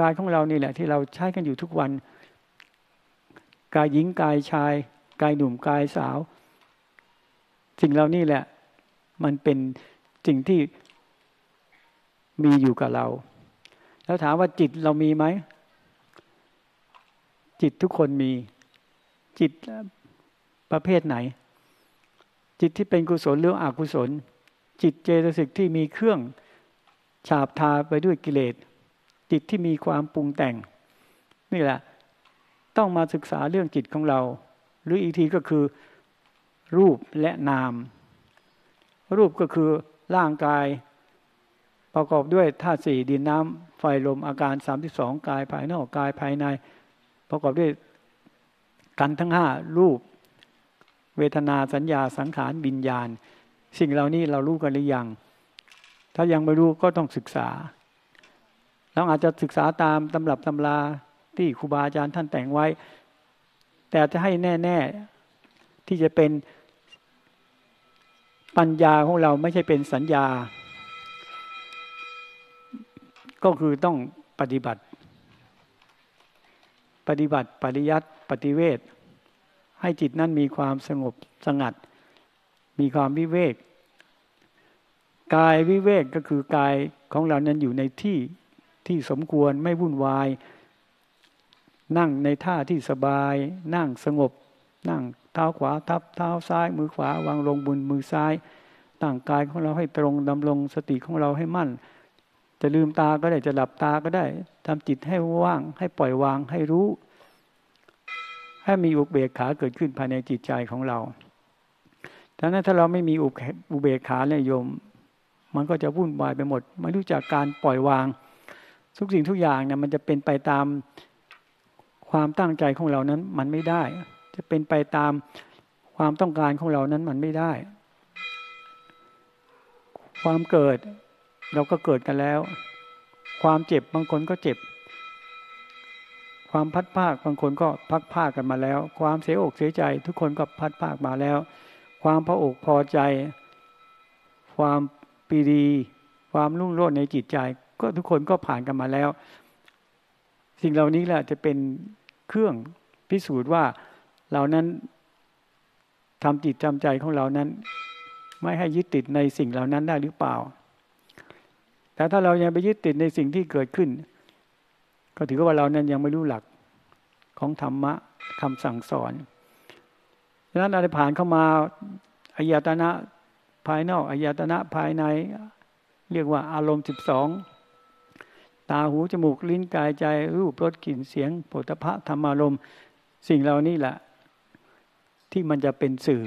กายของเรานี่แหละที่เราใช้กันอยู่ทุกวันกายหญิงกายชายกายหนุ่มกายสาวสิ่งเหล่านี้แหละมันเป็นสิ่งที่มีอยู่กับเราแล้วถามว่าจิตเรามีไหมจิตทุกคนมีจิตประเภทไหนจิตที่เป็นกุศลหรืออกุศลจิตเจตสิกที่มีเครื่องฉาบทาไปด้วยกิเลสจิตที่มีความปรุงแต่งนี่แหละต้องมาศึกษาเรื่องจิตของเราหรืออีกทีก็คือรูปและนามรูปก็คือร่างกายประกอบด้วยธาตุสี่ดินน้ำไฟลมอาการ32กายภายนอกกายภายในประกอบด้วยกันทั้ง5รูปเวทนาสัญญาสังขารวิญญาณสิ่งเหล่านี้เรารู้กันหรือยังถ้ายังไม่รู้ก็ต้องศึกษาเราอาจจะศึกษาตามตำรับตำราที่ครูบาอาจารย์ท่านแต่งไว้แต่จะให้แน่ๆที่จะเป็นปัญญาของเราไม่ใช่เป็นสัญญาก็คือต้องปฏิบัติปริยัติปฏิเวทให้จิตนั้นมีความสงบสงัดมีความวิเวกกายวิเวกก็คือกายของเรานั้นอยู่ในที่ที่สมควรไม่วุ่นวายนั่งในท่าที่สบายนั่งสงบนั่งเท้าขวาทับเท้าซ้ายมือขวาวางลงบนมือซ้ายตั้งกายของเราให้ตรงดำรงสติของเราให้มั่นจะลืมตาก็ได้จะหลับตาก็ได้ทำจิตให้ว่างให้ปล่อยวางให้รู้ให้มีอุเบกขาเกิดขึ้นภายในจิตใจของเราดังนั้นถ้าเราไม่มีอุเบกขาเนี่ยโยมมันก็จะวุ่นวายไปหมดไม่รู้จักการปล่อยวางทุกสิ่งทุกอย่างเนี่ยมันจะเป็นไปตามความตั้งใจของเรานั้นมันไม่ได้จะเป็นไปตามความต้องการของเรานั้นมันไม่ได้ความเกิดเราก็เกิดกันแล้วความเจ็บบางคนก็เจ็บความพัดภาคบางคนก็พัดภาคกันมาแล้วความเสียอกเสียใจทุกคนก็พัดภาคมาแล้วความพออกพอใจความปีดีความรุ่งโรจน์ในจิตใจก็ทุกคนก็ผ่านกันมาแล้วสิ่งเหล่านี้แหละจะเป็นเครื่องพิสูจน์ว่าเรานั้นทำจิตทำใจของเรานั้นไม่ให้ยึดติดในสิ่งเหล่านั้นได้หรือเปล่าแต่ถ้าเรายังไปยึดติดในสิ่งที่เกิดขึ้นก็ถือว่าเรานั้นยังไม่รู้หลักของธรรมะคำสั่งสอนดังนั้นอะไรผ่านเข้ามาอายตนะภายนอกอายตนะภายในเรียกว่าอารมณ์12ตาหูจมูกลิ้นกายใจรูปรสกลิ่นเสียงโผฏฐัพพะธรรมารมณ์สิ่งเหล่านี้แหละที่มันจะเป็นสื่อ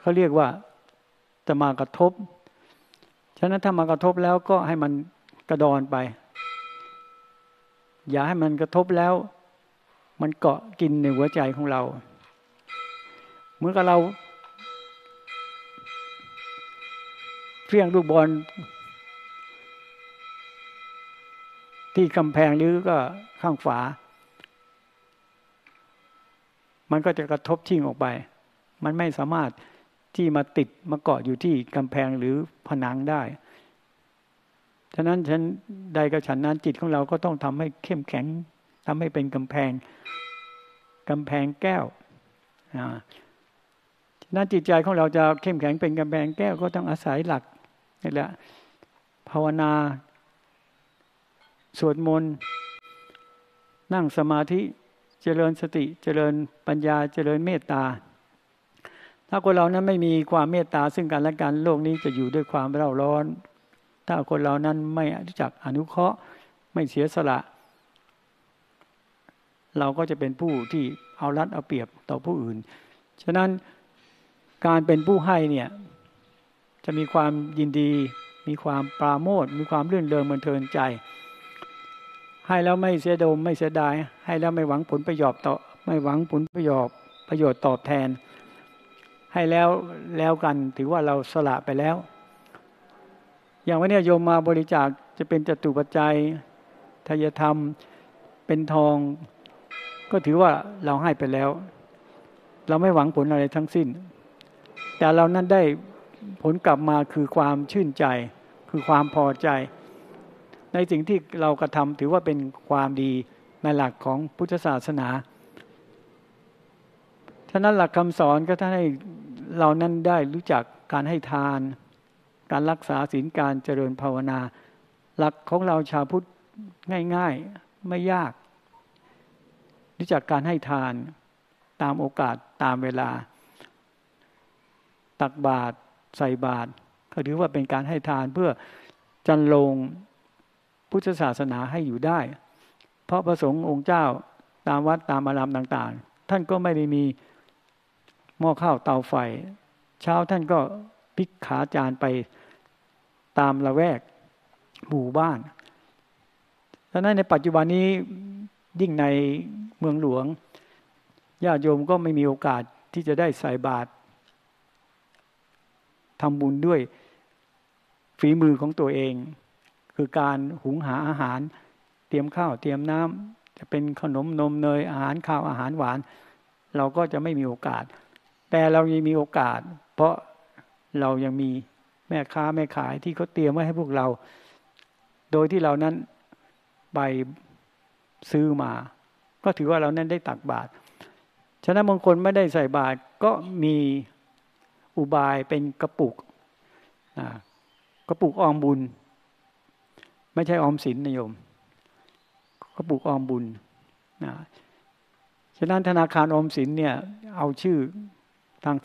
เขาเรียกว่าจะมากระทบฉะนั้นถ้ามากระทบแล้วก็ให้มันกระดอนไปอย่าให้มันกระทบแล้วมันเกาะกินในหัวใจของเราเหมือนกับเราเฟี้ยงลูกบอลที่กำแพงหรือก็ข้างฝามันก็จะกระทบทิ้งออกไป มันไม่สามารถที่มาติดมาเกาะอยู่ที่กำแพงหรือผนังได้ฉะนั้นฉันใดก็ฉันนั้นจิตของเราก็ต้องทำให้เข้มแข็งทำให้เป็นกำแพงแก้วนั้นจิตใจของเราจะเข้มแข็งเป็นกำแพงแก้วก็ต้องอาศัยหลักนี่แหละภาวนาสวดมนต์นั่งสมาธิเจริญสติเจริญปัญญาเจริญเมตตาถ้าคนเรานั้นไม่มีความเมตตาซึ่งกันและกันโลกนี้จะอยู่ด้วยความเร่าร้อนถ้าคนเรานั้นไม่รู้จักอนุเคราะห์ไม่เสียสละเราก็จะเป็นผู้ที่เอารัดเอาเปรียบต่อผู้อื่นฉะนั้นการเป็นผู้ให้เนี่ยจะมีความยินดีมีความปราโมทย์มีความรื่นเริงบันเทิงใจให้แล้วไม่เสียดมไม่เสียดายให้แล้วไม่หวังผลประโยชน์ต่อไม่หวังผลประโยชน์ตอบแทนให้แล้วกันถือว่าเราสละไปแล้วอย่างวันนี้โยมมาบริจาคจะเป็นจตุปัจจัยทายธรรมเป็นทองก็ถือว่าเราให้ไปแล้วเราไม่หวังผลอะไรทั้งสิ้นแต่เรานั้นได้ผลกลับมาคือความชื่นใจคือความพอใจในสิ่งที่เรากระทำถือว่าเป็นความดีในหลักของพุทธศาสนาฉะนั้นหลักคำสอนก็ท่านให้เรานั้นได้รู้จักการให้ทานการรักษาศีลการเจริญภาวนาหลักของเราชาวพุทธง่ายๆไม่ยากรู้จักการให้ทานตามโอกาสตามเวลาตักบาตรใส่บาตรก็ถือว่าเป็นการให้ทานเพื่อจรรโลงพุทธศาสนาให้อยู่ได้เพราะพระสงฆ์องค์เจ้าตามวัดตามอารามต่างๆท่านก็ไม่ได้มีหม้อข้าวเตาไฟเช้าท่านก็พิกขาจานไปตามละแวกหมู่บ้านฉะนั้นในปัจจุบันนี้ยิ่งในเมืองหลวงญาติโยมก็ไม่มีโอกาสที่จะได้ใส่บาตรทำบุญด้วยฝีมือของตัวเองคือการหุงหาอาหารเตรียมข้าวเตรียมน้ำจะเป็นขนมนมเนยอาหารข้าวอาหารหวานเราก็จะไม่มีโอกาสแต่เรายังมีโอกาสเพราะเรายังมีแม่ค้าแม่ขายที่เขาเตรียมไว้ให้พวกเราโดยที่เรานั้นไปซื้อมาก็ถือว่าเรานั้นได้ตักบาตรฉะนั้นบางคนไม่ได้ใส่บาตรก็มีอุบายเป็นกระปุกออมบุญไม่ใช่ออมสินนะโยมกระปุกออมบุญฉะนั้นธนาคารออมสินเนี่ยเอาชื่อทาง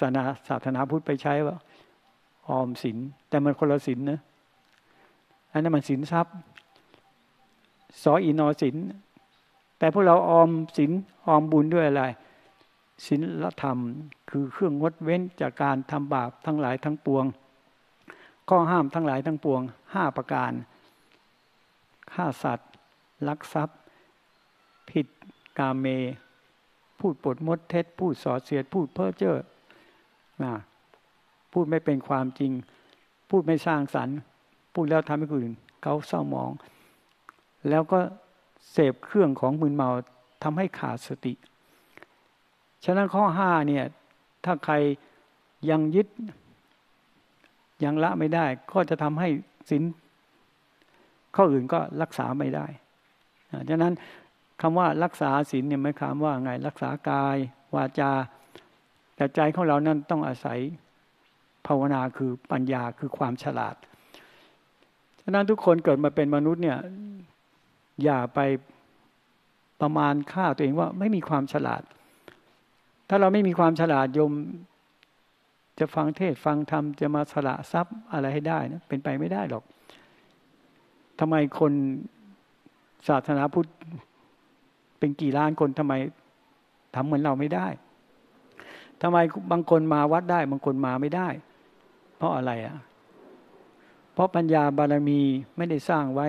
ศาสนาพุทธไปใช้ว่าออมสินแต่มันคนละสินนะอันนั้นมันสินทรัพย์สออินอสินแต่พวกเราออมสินออมบุญด้วยอะไรศีลธรรมคือเครื่องงดเว้นจากการทำบาปทั้งหลายทั้งปวงข้อห้ามทั้งหลายทั้งปวง5ประการฆ่าสัตว์ลักทรัพย์ผิดกาเมพูดปดมดเท็จพูดส่อเสียดพูดเพ้อเจ้อพูดไม่เป็นความจริงพูดไม่สร้างสรรค์พูดแล้วทำให้คนอื่นเขาเศร้าหมองแล้วก็เสพเครื่องของมึนเมาทำให้ขาดสติฉะนั้นข้อ5เนี่ยถ้าใครยังยึดยังละไม่ได้ก็จะทำให้ศีลข้ออื่นก็รักษาไม่ได้ฉะนั้นคำว่ารักษาศีลเนี่ยหมายความว่าไงรักษากายวาจาแต่ใจของเรานั้นต้องอาศัยภาวนาคือปัญญาคือความฉลาดฉะนั้นทุกคนเกิดมาเป็นมนุษย์เนี่ยอย่าไปประมาณค่าตัวเองว่าไม่มีความฉลาดถ้าเราไม่มีความฉลาดโยมจะฟังเทศฟังธรรมจะมาสละทรัพย์อะไรให้ได้นะเป็นไปไม่ได้หรอกทำไมคนศาสนาพุทธเป็นกี่ล้านคนทำไมทำเหมือนเราไม่ได้ทำไมบางคนมาวัดได้บางคนมาไม่ได้เพราะอะไรอ่ะเพราะปัญญาบารมีไม่ได้สร้างไว้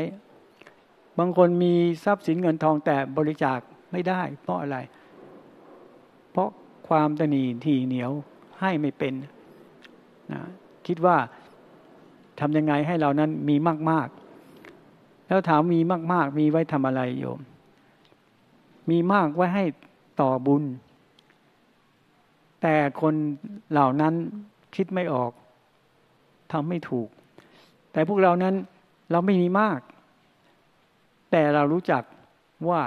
บางคนมีทรัพย์สินเงินทองแต่บริจาคไม่ได้เพราะอะไรเพราะความตนีที่เหนียวให้ไม่เป็นนะคิดว่าทำยังไงให้เรานั้นมีมากๆแล้วถามมีมากๆมีไว้ทำอะไรโยมมีมากไว้ให้ต่อบุญแต่ แต่คนเหล่านั้นคิดไม่ออกทำไม่ถูกแต่พวกเรานั้นเราไม่มีมากแต่เรารู้จักว่า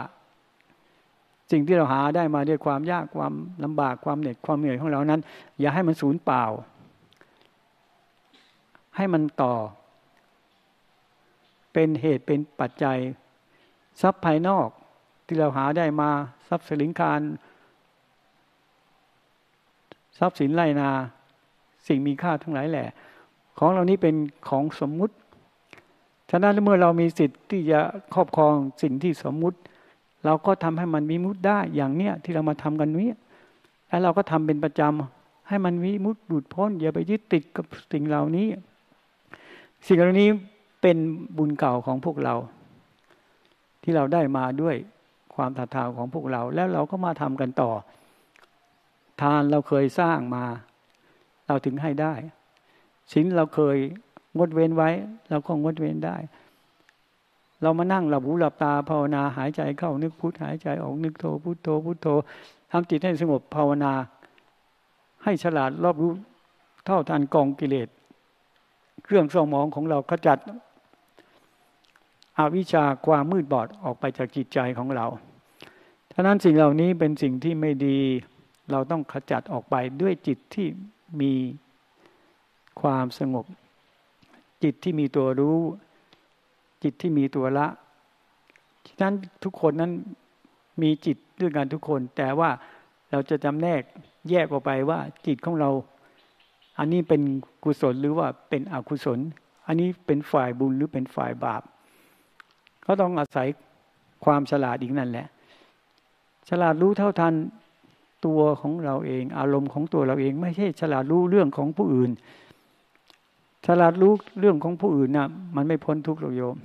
สิ่งที่เราหาได้มาด้วยความยากความลำบากความเหน็ดความเหนื่อยของเรานั้นอย่าให้มันสูญเปล่าให้มันต่อเป็นเหตุเป็นปัจจัยทรัพย์ภายนอกที่เราหาได้มาทรัพย์สลิงคารทรัพย์สินไรนาสิ่งมีค่าทั้งหลายแหละของเหล่านี้เป็นของสมมุติฉะนั้นเมื่อเรามีสิทธิ์ที่จะครอบครองสิ่งที่สมมุติเราก็ทำให้มันวิมุตติได้อย่างเนี้ยที่เรามาทำกันนี้แล้วเราก็ทำเป็นประจำให้มันวิมุตติหลุดพ้นอย่าไปยึดติดกับสิ่งเหล่านี้สิ่งเหล่านี้เป็นบุญเก่าของพวกเราที่เราได้มาด้วยความศรัทธาของพวกเราแล้วเราก็มาทำกันต่อทานเราเคยสร้างมาเราถึงให้ได้ศีลเราเคยงดเว้นไว้เราก็งดเว้นได้เรามานั่งหลับหูหลับตาภาวนาหายใจเข้านึกพุทหายใจออกนึกโธพุทโธพุทโธทำจิตให้สงบภาวนาให้ฉลาดรอบรู้เท่าทันกองกิเลสเครื่องเศร้าหมองของเราขจัดอวิชชาความมืดบอดออกไปจากจิตใจของเราฉะนั้นสิ่งเหล่านี้เป็นสิ่งที่ไม่ดีเราต้องขจัดออกไปด้วยจิตที่มีความสงบจิตที่มีตัวรู้จิตที่มีตัวละฉะนั้นทุกคนนั้นมีจิตด้วยกันทุกคนแต่ว่าเราจะจำแนกแยกออกไปว่าจิตของเราอันนี้เป็นกุศลหรือว่าเป็นอกุศลอันนี้เป็นฝ่ายบุญหรือเป็นฝ่ายบาปก็ต้องอาศัยความฉลาดอีกนั่นแหละฉลาดรู้เท่าทันตัวของเราเองอารมณ์ของตัวเราเองไม่ใช่ฉลาดรู้เรื่องของผู้อื่นฉลาดรู้เรื่องของผู้อื่นน่ะมันไม่พ้นทุกข์หรอกโยม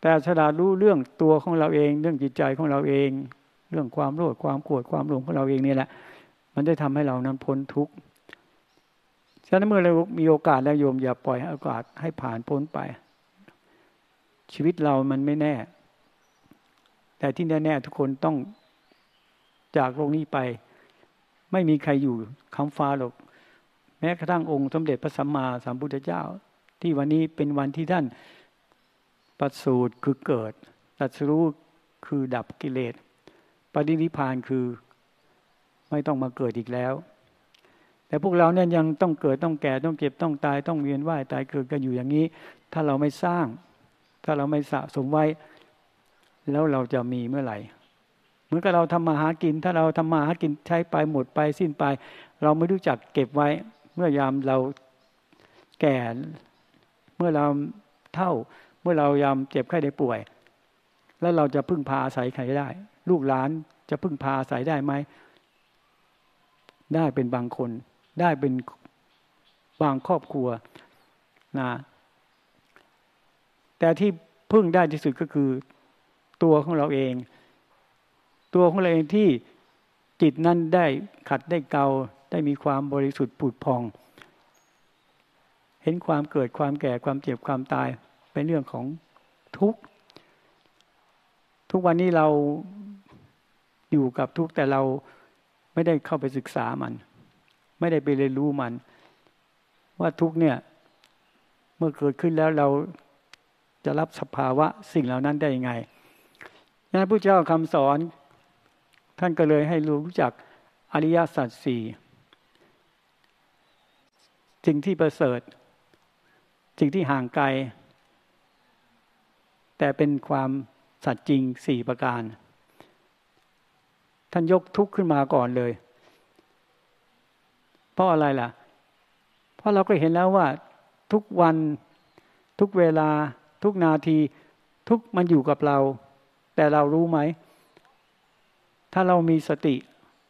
แต่ฉลาดรู้เรื่องตัวของเราเองเรื่องจิตใจของเราเองเรื่องความโลภความโกรธความหลงของเราเองนี่แหละมันจะทำให้เรานั้นพ้นทุกข์ฉะนั้นเมื่อเรามีโอกาสแล้วโยมอย่าปล่อยโอกาสให้ผ่านพ้นไปชีวิตเรามันไม่แน่แต่ที่แน่ๆทุกคนต้องจากโลกนี้ไปไม่มีใครอยู่ค้ำฟ้าหรอกแม้กระทั่งองค์สมเด็จพระสัมมาสัมพุทธเจ้าที่วันนี้เป็นวันที่ท่านประสูติคือเกิดตรัสรู้คือดับกิเลสปรินิพพานคือไม่ต้องมาเกิดอีกแล้วแต่พวกเราเนี่ยยังต้องเกิดต้องแก่ต้องเจ็บต้องตายต้องเวียนว่ายตายเกิดกันอยู่อย่างนี้ถ้าเราไม่สร้างถ้าเราไม่สะสมไว้แล้วเราจะมีเมื่อไหร่เหมือนกับเราทำมาหากินถ้าเราทำมาหากินใช้ไปหมดไปสิ้นไปเราไม่รู้จักเก็บไว้เมื่อยามเราแก่เมื่อเราเฒ่าเมื่อเรายามเจ็บไข้ได้ป่วยแล้วเราจะพึ่งพาอาศัยใครได้ลูกหลานจะพึ่งพาอาศัยได้ไหมได้เป็นบางคนได้เป็นบางครอบครัวนะแต่ที่พึ่งได้ที่สุดก็คือตัวของเราเองตัวของเราเองที่จิตนั้นได้ขัดได้เกลาได้มีความบริสุทธิ์ผุดพองเห็นความเกิดความแก่ความเจ็บความตายเป็นเรื่องของทุกข์ทุกวันนี้เราอยู่กับทุกข์แต่เราไม่ได้เข้าไปศึกษามันไม่ได้ไปเรียนรู้มันว่าทุกข์เนี่ยเมื่อเกิดขึ้นแล้วเราจะรับสภาวะสิ่งเหล่านั้นได้ยังไงพระพุทธเจ้าคำสอนท่านก็เลยให้รู้จักอริยสัจสี่สิ่งที่ประเสริฐสิ่งที่ห่างไกลแต่เป็นความสัจจริง4ประการท่านยกทุกข์ขึ้นมาก่อนเลยเพราะอะไรล่ะเพราะเราก็เห็นแล้วว่าทุกวันทุกเวลาทุกนาทีทุกมันอยู่กับเราแต่เรารู้ไหมถ้าเรามีสติ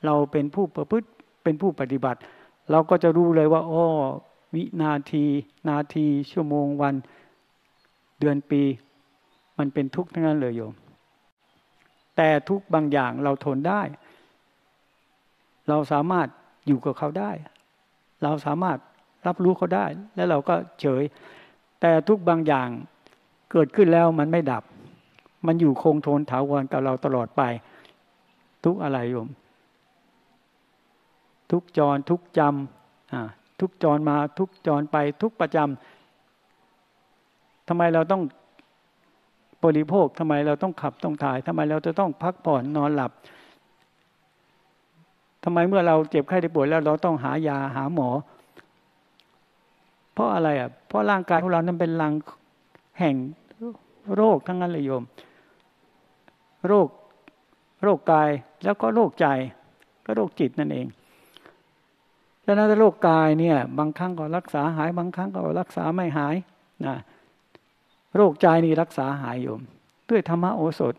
เราเป็นผู้ประพฤติเป็นผู้ปฏิบัติเราก็จะรู้เลยว่าอ้อวินาทีนาทีชั่วโมงวันเดือนปีมันเป็นทุกข์ทั้งนั้นเลยโยมแต่ทุกบางอย่างเราทนได้เราสามารถอยู่กับเขาได้เราสามารถรับรู้เขาได้และเราก็เฉยแต่ทุกบางอย่างเกิดขึ้นแล้วมันไม่ดับมันอยู่คงทนถาวรกับเราตลอดไปทุกอะไรโยม ทุกจรทุกจำทุกจรมาทุกจรไปทุกประจำทำไมเราต้องบริโภคทำไมเราต้องขับต้องถ่ายทำไมเราจะต้องพักผ่อนนอนหลับทำไมเมื่อเราเจ็บไข้ได้ป่วยแล้วเราต้องหายาหาหมอเพราะอะไรอ่ะเพราะร่างกายของเรานั้นเป็นรังแห่งโรคทั้งนั้นเลยโยมโรคกายแล้วก็โรคใจก็โรคจิตนั่นเองดังนั้นโรคกายเนี่ยบางครั้งก็รักษาหายบางครั้งก็รักษาไม่หายนะโรคใจนี่รักษาหายโยมด้วยธรรมโอสถ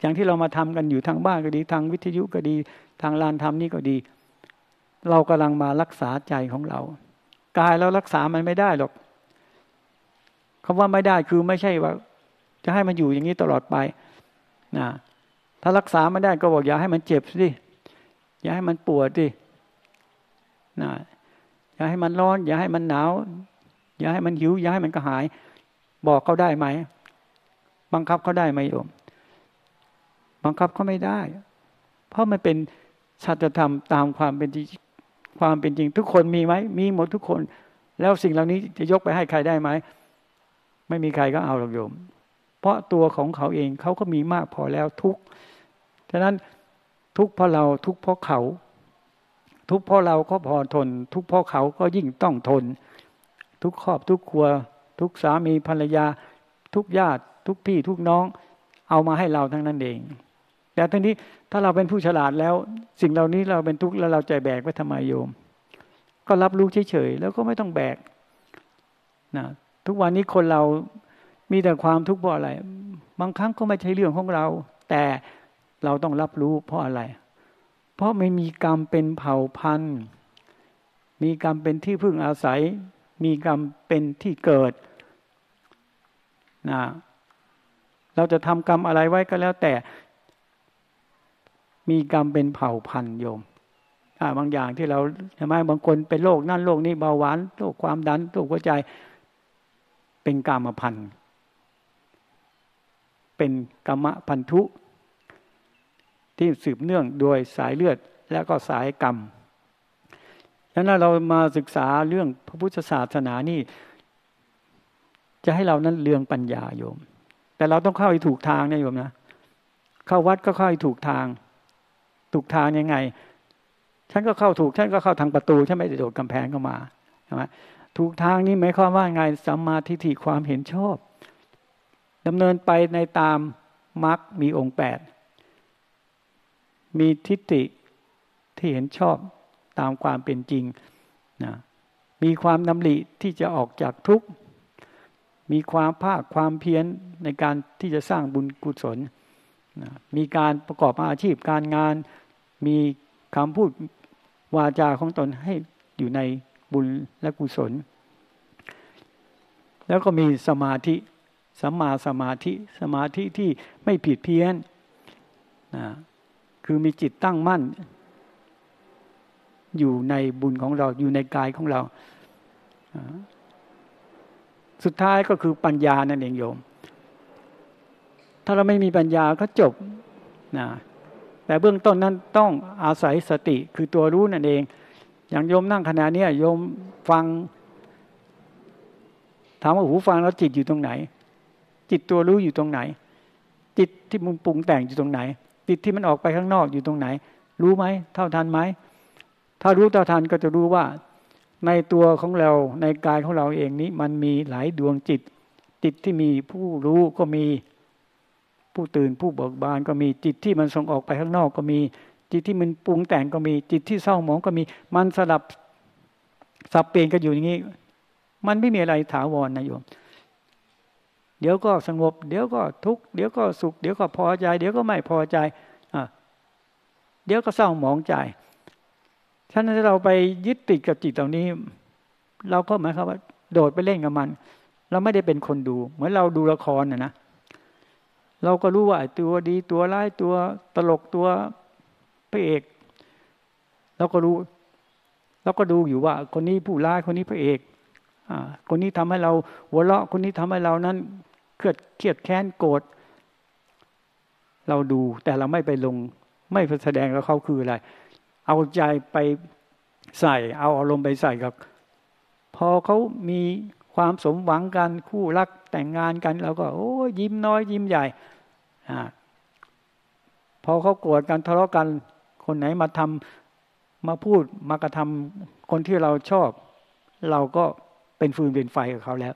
อย่างที่เรามาทำกันอยู่ทางบ้านก็ดีทางวิทยุก็ดีทางลานธรรมนี่ก็ดีเรากำลังมารักษาใจของเรากายเรารักษามันไม่ได้หรอกคำว่าไม่ได้คือไม่ใช่ว่าจะให้มันอยู่อย่างนี้ตลอดไปนะถ้ารักษาไม่ได้ก็บอกอย่าให้มันเจ็บสิอย่าให้มันปวดสินะอย่าให้มันร้อนอย่าให้มันหนาวอย่าให้มันหิวอย่าให้มันกระหายบอกเขาได้ไหมบังคับเขาได้ไหมโยมบังคับเขาไม่ได้เพราะมันเป็นสัจธรรมตามความเป็นจริงทุกคนมีไหมมีหมดทุกคนแล้วสิ่งเหล่านี้จะยกไปให้ใครได้ไหมไม่มีใครก็เอาหรอกโยมเพราะตัวของเขาเองเขาก็มีมากพอแล้วทุกข์ฉะนั้นทุกข์เพราะเราทุกข์เพราะเขาทุกข์เพราะเราก็พอทนทุกข์เพราะเขาก็ยิ่งต้องทนทุกครอบทุกครัวทุกสามีภรรยาทุกญาติทุกพี่ทุกน้องเอามาให้เราทั้งนั้นเองแต่ทีนี้ถ้าเราเป็นผู้ฉลาดแล้วสิ่งเหล่านี้เราเป็นทุกข์แล้วเราใจแบกไว้ทำไมโยมก็รับรู้เฉยๆแล้วก็ไม่ต้องแบกนะทุกวันนี้คนเรามีแต่ความทุกข์เพราะอะไรบางครั้งก็ไม่ใช่เรื่องของเราแต่เราต้องรับรู้เพราะอะไรเพราะไม่มีกรรมเป็นเผ่าพันธุ์มีกรรมเป็นที่พึ่งอาศัยมีกรรมเป็นที่เกิดนะเราจะทำกรรมอะไรไว้ก็แล้วแต่มีกรรมเป็นเผ่าพันธุ์โยมบางอย่างที่เราใช่ไหมบางคนเป็นโรคนั่นโรคนี้เบาหวานโรคความดันโรคหัวใจเป็นกรรมพันธุ์เป็นกรรมพันธุที่สืบเนื่องโดยสายเลือดและก็สายกรรมฉะนั้นเรามาศึกษาเรื่องพระพุทธศาสนานี่จะให้เรานั้นเรื่องปัญญาโยมแต่เราต้องเข้าให้ถูกทางนะโยมนะเข้าวัดก็เข้าให้ถูกทางยังไงฉันก็เข้าถูกฉันก็เข้าทางประตูฉันไม่ได้โดดกำแพงเข้ามาใช่ไหมถูกทางนี้หมายความว่าไงสัมมาทิฏฐิความเห็นชอบดำเนินไปในตามมรรคมีองค์แปดมีทิฏฐิที่เห็นชอบตามความเป็นจริงนะมีความดำริที่จะออกจากทุกข์มีความภาคความเพียรในการที่จะสร้างบุญกุศลนะมีการประกอบอาชีพการงานมีคำพูดวาจาของตนให้อยู่ในบุญและกุศลแล้วก็มีสมาธิสัมมาสมาธิที่ไม่ผิดเพี้ยนนะคือมีจิตตั้งมั่นอยู่ในบุญของเราอยู่ในกายของเราสุดท้ายก็คือปัญญานั่นเองโยมถ้าเราไม่มีปัญญาก็จบนะแต่เบื้องต้นนั้นต้องอาศัยสติคือตัวรู้นั่นเองอย่างโยมนั่งขณะนี้โยมฟังถามว่าหูฟังแล้วจิตอยู่ตรงไหนจิตตัวรู้อยู่ตรงไหนจิตที่มันปรุงแต่งอยู่ตรงไหนจิตที่มันออกไปข้างนอกอยู่ตรงไหนรู้ไหมเท่าทันไหมถ้ารู้เท่าทันก็จะรู้ว่าในตัวของเราในกายของเราเองนี้มันมีหลายดวงจิตจิตที่มีผู้รู้ก็มีผู้ตื่นผู้เบิกบานก็มีจิตที่มันส่งออกไปข้างนอกก็มีจิตที่มันปรุงแต่งก็มีจิตที่เศร้าหมองก็มีมันสลับสับเปลี่ยนกันอยู่อย่างนี้มันไม่มีอะไรถาวรนะโยมเดี๋ยวก็สงบเดี๋ยวก็ทุกข์เดี๋ยวก็สุขเดี๋ยวก็พอใจเดี๋ยวก็ไม่พอใจเดี๋ยวก็เศร้าหมองใจฉะนั้นถ้าเราไปยึดติดกับจิตเหล่านี้เราก็หมายความว่าโดดไปเล่นกับมันเราไม่ได้เป็นคนดูเหมือนเราดูละครนะเราก็รู้ว่าตัวดีตัวร้ายตัวตลกตัวพระเอกเราก็รู้เราก็ดูอยู่ว่าคนนี้ผู้ร้ายคนนี้พระเอกคนนี้ทำให้เราหัวเราะคนนี้ทำให้เรานั้นเครียดแค้นโกรธเราดูแต่เราไม่ไปลงไม่แสดงว่าเขาคืออะไร เอาใจไปใส่เอาอารมณ์ไปใส่กับพอเขามีความสมหวังกันคู่รักแต่งงานกันเราก็โอ้ยิ้มน้อยยิ้มใหญ่พอเขาโกรธกันทะเลาะกันคนไหนมาทำมาพูดมากระทำคนที่เราชอบเราก็เป็นฟืนเป็นไฟกับเขาแล้ว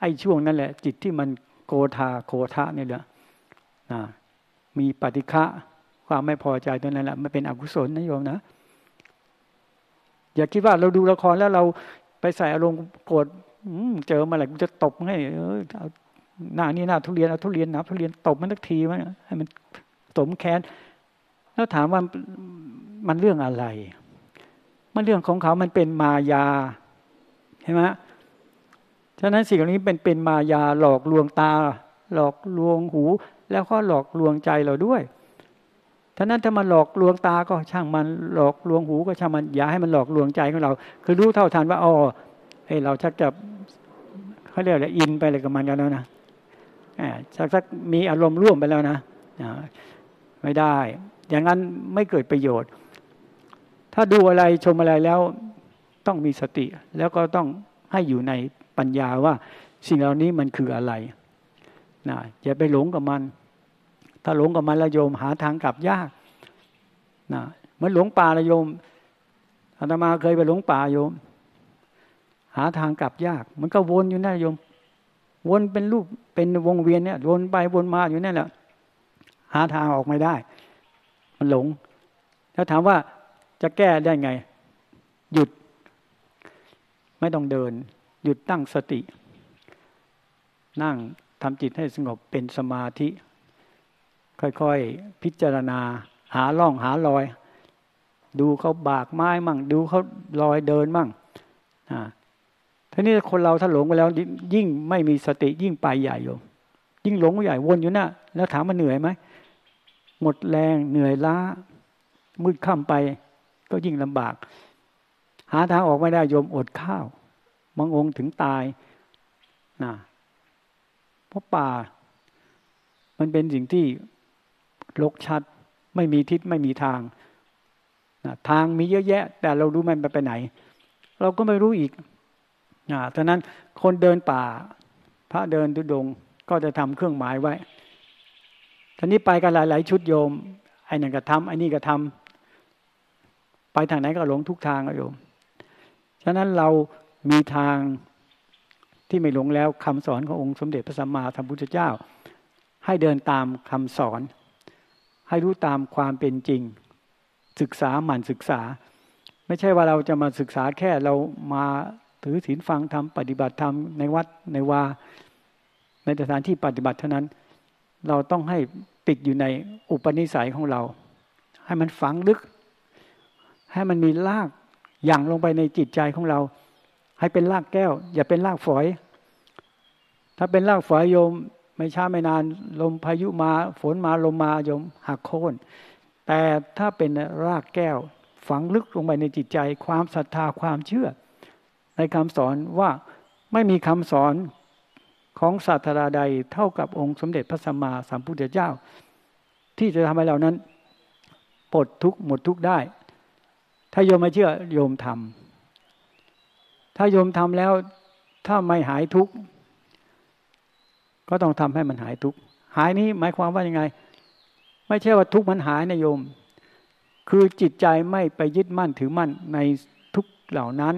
ไอ้ช่วงนั้นแหละจิตที่มันโกธาโกธะเนี่ยแหละมีปฏิฆะความไม่พอใจตัวนั้นแหละมันเป็นอกุศลนะโยมนะอย่าคิดว่าเราดูละครแล้วเราไปใส่อารมณ์โกรธเจอมาอะไรกูจะตบให้หน้านี่หน้าทุเรียนเอาทุเรียนหนาทุเรียนตบมันสักทีมันให้มันสมแค้นแล้วถามว่ามันเรื่องอะไรมันเรื่องของเขามันเป็นมายาใช่ไหมฉะนั้นสิ่งเหล่านี้เป็นมายาหลอกลวงตาหลอกลวงหูแล้วก็หลอกลวงใจเราด้วยฉะนั้นถ้ามันหลอกลวงตาก็ช่างมันหลอกลวงหูก็ช่างมันอย่าให้มันหลอกลวงใจของเราคือรู้เท่าทันว่าอ๋อไอ้เราชักจะเขาเรียกอะไรอินไปอะไรกับมันกันแล้วนะสักมีอารมณ์ร่วมไปแล้วนะไม่ได้อย่างนั้นไม่เกิดประโยชน์ถ้าดูอะไรชมอะไรแล้วต้องมีสติแล้วก็ต้องให้อยู่ในปัญญาว่าสิ่งเหล่านี้มันคืออะไรนะอย่าไปหลงกับมันถ้าหลงกับมันละโยมหาทางกลับยากนะเหมือนหลงป่าละโยมอาตมาเคยไปหลงป่าโยมหาทางกลับยากมันก็วนอยู่นั่นโยมวนเป็นรูปเป็นวงเวียนเนี่ยวนไปวนมาอยู่นั่นแหละหาทางออกไม่ได้มันหลงแล้วถามว่าจะแก้ได้ไงหยุดไม่ต้องเดินหยุดตั้งสตินั่งทำจิตให้สงบเป็นสมาธิค่อยๆพิจารณาหาล่องหารอยดูเขาบากไม้มั่งดูเขาลอยเดินมั่งทีนี้คนเราถ้าหลงไปแล้วยิ่งไม่มีสติยิ่งไปใหญ่โยมยิ่งหลงใหญ่วนอยู่น่ะแล้วถามมันเหนื่อยไหมหมดแรงเหนื่อยล้ามืดค่ำไปก็ยิ่งลำบากหาทางออกไม่ได้โยมอดข้าวบางองค์ถึงตายนะเพราะป่ามันเป็นสิ่งที่รกชัดไม่มีทิศไม่มีทางนะทางมีเยอะแยะแต่เรารู้มันไปไหนเราก็ไม่รู้อีกนะฉะนั้นคนเดินป่าพระเดินธุดงค์ก็จะทำเครื่องหมายไว้ทีนี้ไปกันหลายๆชุดโยมไอ้นั่นก็ทำไอ้นี่ก็ทำไปทางไหนก็หลงทุกทางโยมฉะนั้นเรามีทางที่ไม่หลงแล้วคำสอนขององค์สมเด็จพระสัมมาสัมพุทธเจ้าให้เดินตามคำสอนให้รู้ตามความเป็นจริงศึกษาหมั่นศึกษาไม่ใช่ว่าเราจะมาศึกษาแค่เรามาถือศีลฟังธรรมปฏิบัติธรรมในวัดในวาในสถานที่ปฏิบัติเท่านั้นเราต้องให้ติดอยู่ในอุปนิสัยของเราให้มันฝังลึกให้มันมีรากย่างลงไปในจิตใจของเราให้เป็นรากแก้วอย่าเป็นรากฝอยถ้าเป็นรากฝอยโยมไม่ช้าไม่นานลมพายุมาฝนมาลมมาโยมหักโค่นแต่ถ้าเป็นรากแก้วฝังลึกลงไปในจิตใจความศรัทธาความเชื่อในคำสอนว่าไม่มีคำสอนของศาสดาใดเท่ากับองค์สมเด็จพระสัมมาสัมพุทธเจ้าที่จะทำให้เรานั้นปลดทุกข์หมดทุกข์ได้ถ้าโยมไม่เชื่อโยมทำถ้าโยมทำแล้วถ้าไม่หายทุกข์ก็ต้องทำให้มันหายทุกข์หายนี้หมายความว่ายังไงไม่ใช่ว่าทุกข์มันหายนะโยมคือจิตใจไม่ไปยึดมั่นถือมั่นในทุกข์เหล่านั้น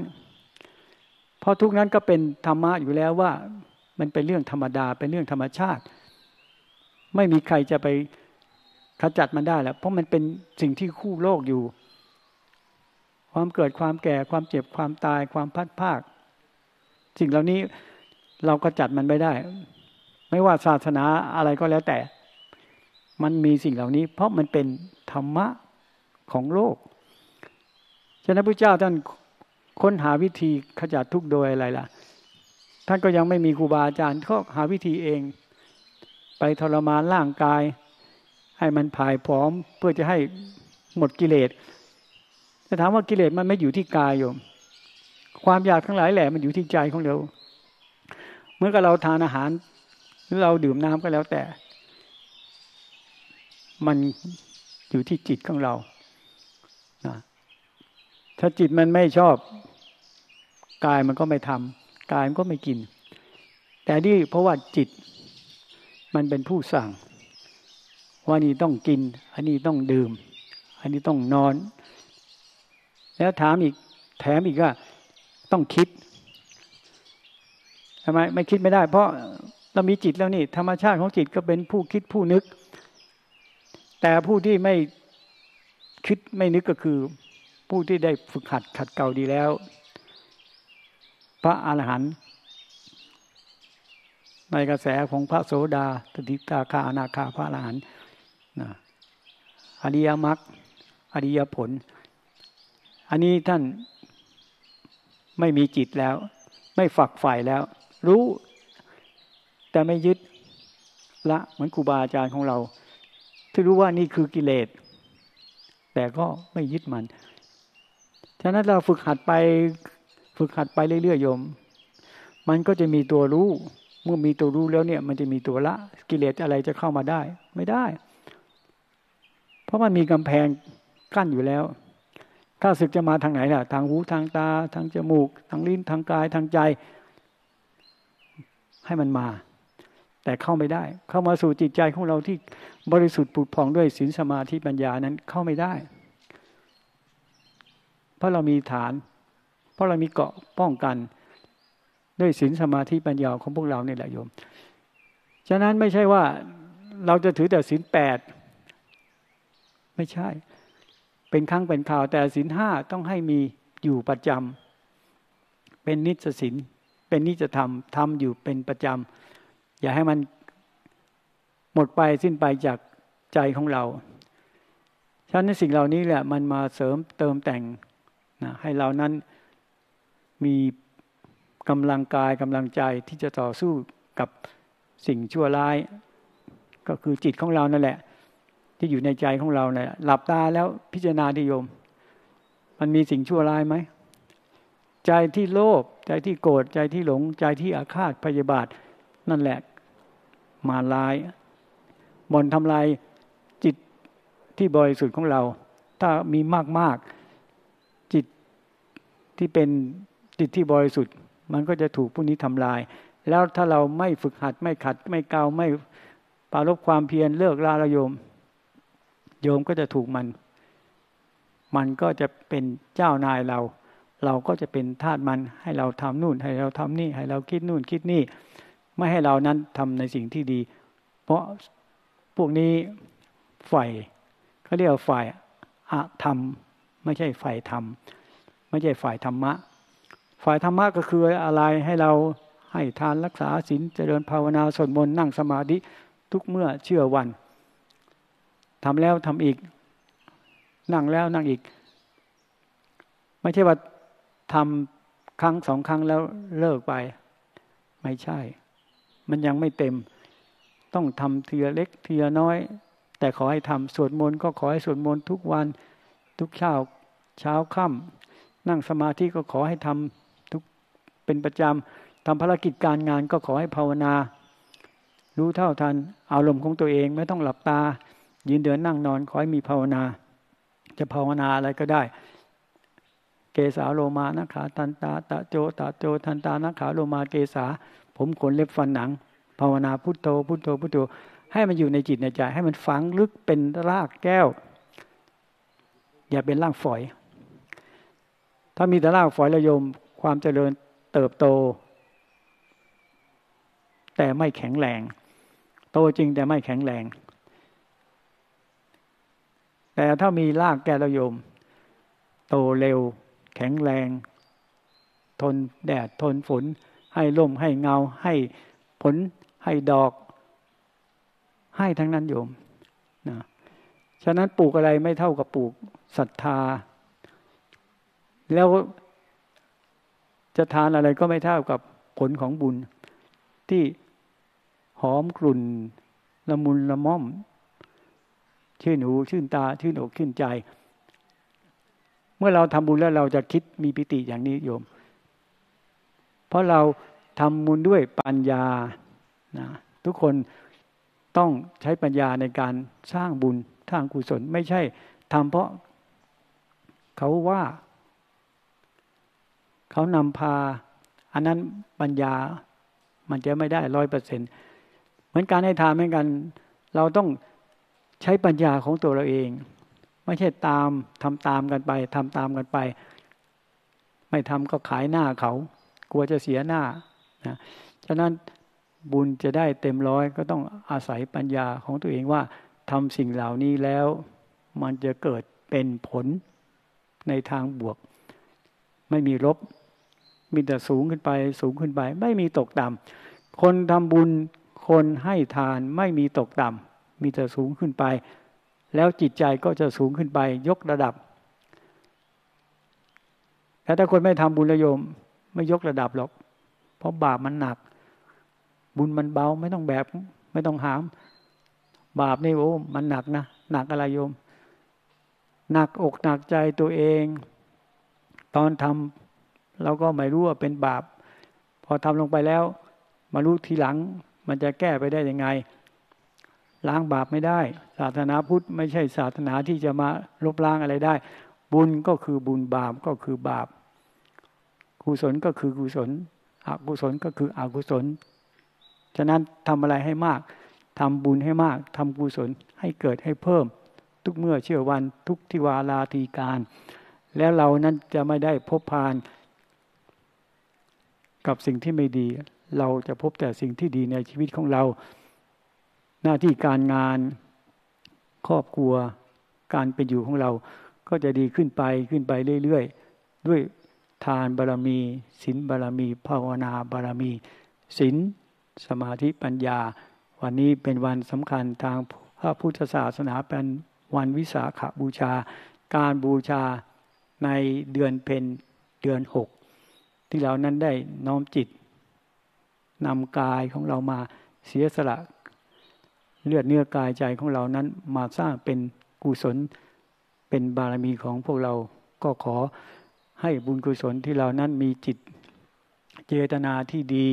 เพราะทุกข์นั้นก็เป็นธรรมะอยู่แล้วว่ามันเป็นเรื่องธรรมดาเป็นเรื่องธรรมชาติไม่มีใครจะไปขจัดมันได้แล้วเพราะมันเป็นสิ่งที่คู่โลกอยู่ความเกิดความแก่ความเจ็บความตายความพัดพรากสิ่งเหล่านี้เราก็จัดมันไม่ได้ไม่ว่าศาสนาอะไรก็แล้วแต่มันมีสิ่งเหล่านี้เพราะมันเป็นธรรมะของโลกฉะนั้นพระเจ้าท่านค้นหาวิธีขจัดทุกข์โดยอะไรล่ะท่านก็ยังไม่มีครูบาอาจารย์ก็หาวิธีเองไปทรมานร่างกายให้มันผายผอมเพื่อจะให้หมดกิเลสแต่ถามว่ากิเลสมันไม่อยู่ที่กายโยมความอยากทั้งหลายแหละมันอยู่ที่ใจของเราเมื่อเราทานอาหารหรือเราดื่มน้ำก็แล้วแต่มันอยู่ที่จิตของเรา ถ้าจิตมันไม่ชอบกายมันก็ไม่ทำกายมันก็ไม่กินแต่นี่เพราะว่าจิตมันเป็นผู้สั่งว่านี่ต้องกินอันนี้ต้องดื่มอันนี้ต้องนอนแล้วถามอีกแถมอีกว่าต้องคิดทำไมไม่คิดไม่ได้เพราะเรามีจิตแล้วนี่ธรรมชาติของจิตก็เป็นผู้คิดผู้นึกแต่ผู้ที่ไม่คิดไม่นึกก็คือผู้ที่ได้ฝึกหัดขัดเกลาดีแล้วพระอรหันต์ในกระแสของพระโสดาสกิทาคาอนาคาพระอรหันต์อริยมรรคอริยผลอันนี้ท่านไม่มีจิตแล้วไม่ฝักใฝ่แล้วรู้แต่ไม่ยึดละเหมือนครูบาอาจารย์ของเราที่รู้ว่านี่คือกิเลสแต่ก็ไม่ยึดมันฉะนั้นเราฝึกหัดไปเรื่อยๆโยมมันก็จะมีตัวรู้เมื่อมีตัวรู้แล้วเนี่ยมันจะมีตัวละกิเลสอะไรจะเข้ามาได้ไม่ได้เพราะมันมีกำแพงกั้นอยู่แล้วถ้าศึกจะมาทางไหนล่ะทางหูทางตาทางจมูกทางลิ้นทางกายทางใจให้มันมาแต่เข้าไม่ได้เข้ามาสู่จิตใจของเราที่บริสุทธิ์ผุดผ่องด้วยศีลสมาธิปัญญานั้นเข้าไม่ได้เพราะเรามีฐานเพราะเรามีเกราะป้องกันด้วยศีลสมาธิปัญญาของพวกเราเนี่ยแหละโยมฉะนั้นไม่ใช่ว่าเราจะถือแต่ศีล8ไม่ใช่เป็นครั้งเป็นคราวแต่ศีล5ต้องให้มีอยู่ประจำเป็นนิจศีลเป็นนิจธรรมทำอยู่เป็นประจำอย่าให้มันหมดไปสิ้นไปจากใจของเราฉะนั้นสิ่งเหล่านี้แหละมันมาเสริมเติมแต่งนะให้เรานั้นมีกำลังกายกำลังใจที่จะต่อสู้กับสิ่งชั่วร้ายก็คือจิตของเรานั่นแหละที่อยู่ในใจของเราเนี่ยหลับตาแล้วพิจารณาดิโยมมันมีสิ่งชั่วร้ายไหมใจที่โลภใจที่โกรธใจที่หลงใจที่อาฆาตพยาบาทนั่นแหละมารร้ายบ่อนทำลายจิตที่บริสุทธิ์ของเราถ้ามีมากๆจิตที่เป็นจิตที่บริสุทธิ์มันก็จะถูกพวกนี้ทำลายแล้วถ้าเราไม่ฝึกหัดไม่ขัดไม่เกลาไม่ปรารบความเพียรเลิกลาละโยมก็จะถูกมันก็จะเป็นเจ้านายเราก็จะเป็นทาสมันให้เราทำนู่นให้เราทำนี่ให้เราคิดนู่นคิดนี่ไม่ให้เรานั้นทำในสิ่งที่ดีเพราะพวกนี้ฝ่ายเขาเรียกว่าฝ่ายอธรรมไม่ใช่ฝ่ายธรรมไม่ใช่ฝ่ายธรรมะฝ่ายธรรมะก็คืออะไรให้เราให้ทานรักษาศีลเจริญภาวนาสวดมนต์นั่งสมาธิทุกเมื่อเชื่อวันทำแล้วทำอีกนั่งแล้วนั่งอีกไม่ใช่ว่าทำครั้งสองครั้งแล้วเลิกไปไม่ใช่มันยังไม่เต็มต้องทำทีละเล็กทีละน้อยแต่ขอให้ทำสวดมนต์ก็ขอให้สวดมนต์ทุกวันทุกเช้าค่ำนั่งสมาธิก็ขอให้ทำทุกเป็นประจำทำภารกิจการงานก็ขอให้ภาวนารู้เท่าทันอารมณ์ของตัวเองไม่ต้องหลับตายืนเดินนั่งนอนขอให้มีภาวนาจะภาวนาอะไรก็ได้เกสาโลมานะขาทันตาตะโจตะโจทันตานะขาโลมาเกสาผมขนเล็บฟันหนังภาวนาพุทโธพุทโธพุทโธให้มันอยู่ในจิตในใจให้มันฝังลึกเป็นรากแก้วอย่าเป็นรากฝอยถ้ามีแต่รากฝอยละโยมความเจริญเติบโตแต่ไม่แข็งแรงโตจริงแต่ไม่แข็งแรงแต่ถ้ามีรากแก้วละโยมโตเร็วแข็งแรงทนแดดทนฝนให้ลมให้เงาให้ผลให้ดอกให้ทั้งนั้นโยมนะฉะนั้นปลูกอะไรไม่เท่ากับปลูกศรัทธาแล้วจะทานอะไรก็ไม่เท่ากับผลของบุญที่หอมกลุ่นละมุนละม่อมชื่นหูชื่นตาชื่นอกชื่นใจเมื่อเราทำบุญแล้วเราจะคิดมีปิติอย่างนี้โยมเพราะเราทำบุญด้วยปัญญานะทุกคนต้องใช้ปัญญาในการสร้างบุญสร้างกุศลไม่ใช่ทำเพราะ เขาว่าเขานำพาอันนั้นปัญญามันจะไม่ได้ 100% เหมือนการให้ทานเหมือนกันเราต้องใช้ปัญญาของตัวเราเองไม่ใช่ตามทำตามกันไปทำตามกันไปไม่ทำก็ขายหน้าเขากลัวจะเสียหน้านะฉะนั้นบุญจะได้เต็มร้อยก็ต้องอาศัยปัญญาของตัวเองว่าทำสิ่งเหล่านี้แล้วมันจะเกิดเป็นผลในทางบวกไม่มีลบมีแต่สูงขึ้นไปสูงขึ้นไปไม่มีตกต่ำคนทำบุญคนให้ทานไม่มีตกต่ำมีแต่สูงขึ้นไปแล้วจิตใจก็จะสูงขึ้นไปยกระดับแต่ถ้าคนไม่ทำบุญระยมไม่ยกระดับหรอกเพราะบาปมันหนักบุญมันเบาไม่ต้องแบกไม่ต้องหามบาปนี่โอ้มันหนักนะหนักอะไรโยมหนักอกหนักใจตัวเองตอนทำเราก็ไม่รู้ว่าเป็นบาปพอทำลงไปแล้วมารู้ทีหลังมันจะแก้ไปได้ยังไงล้างบาปไม่ได้ศาสนาพุทธไม่ใช่ศาสนาที่จะมาลบล้างอะไรได้บุญก็คือบุญบาปก็คือบาปกุศลก็คือกุศลอกุศลก็คืออกุศลฉะนั้นทำอะไรให้มากทำบุญให้มากทำกุศลให้เกิดให้เพิ่มทุกเมื่อเชื่อวันทุกทิวาราธีการแล้วเรานั้นจะไม่ได้พบพานกับสิ่งที่ไม่ดีเราจะพบแต่สิ่งที่ดีในชีวิตของเราหน้าที่การงานครอบครัวการเป็นอยู่ของเราก็จะดีขึ้นไปขึ้นไปเรื่อยๆด้วยทานบารมีศีลบารมีภาวนาบารมีศีลสมาธิปัญญาวันนี้เป็นวันสำคัญทางพระพุทธศาสนาเป็นวันวิสาขบูชาการบูชาในเดือนเพ็ญเดือนหกที่เรานั้นได้น้อมจิตนำกายของเรามาเสียสละเลือดเนื้อกายใจของเรานั้นมาสร้างเป็นกุศลเป็นบารมีของพวกเราก็ขอให้บุญกุศลที่เรานั้นมีจิตเจตนาที่ดี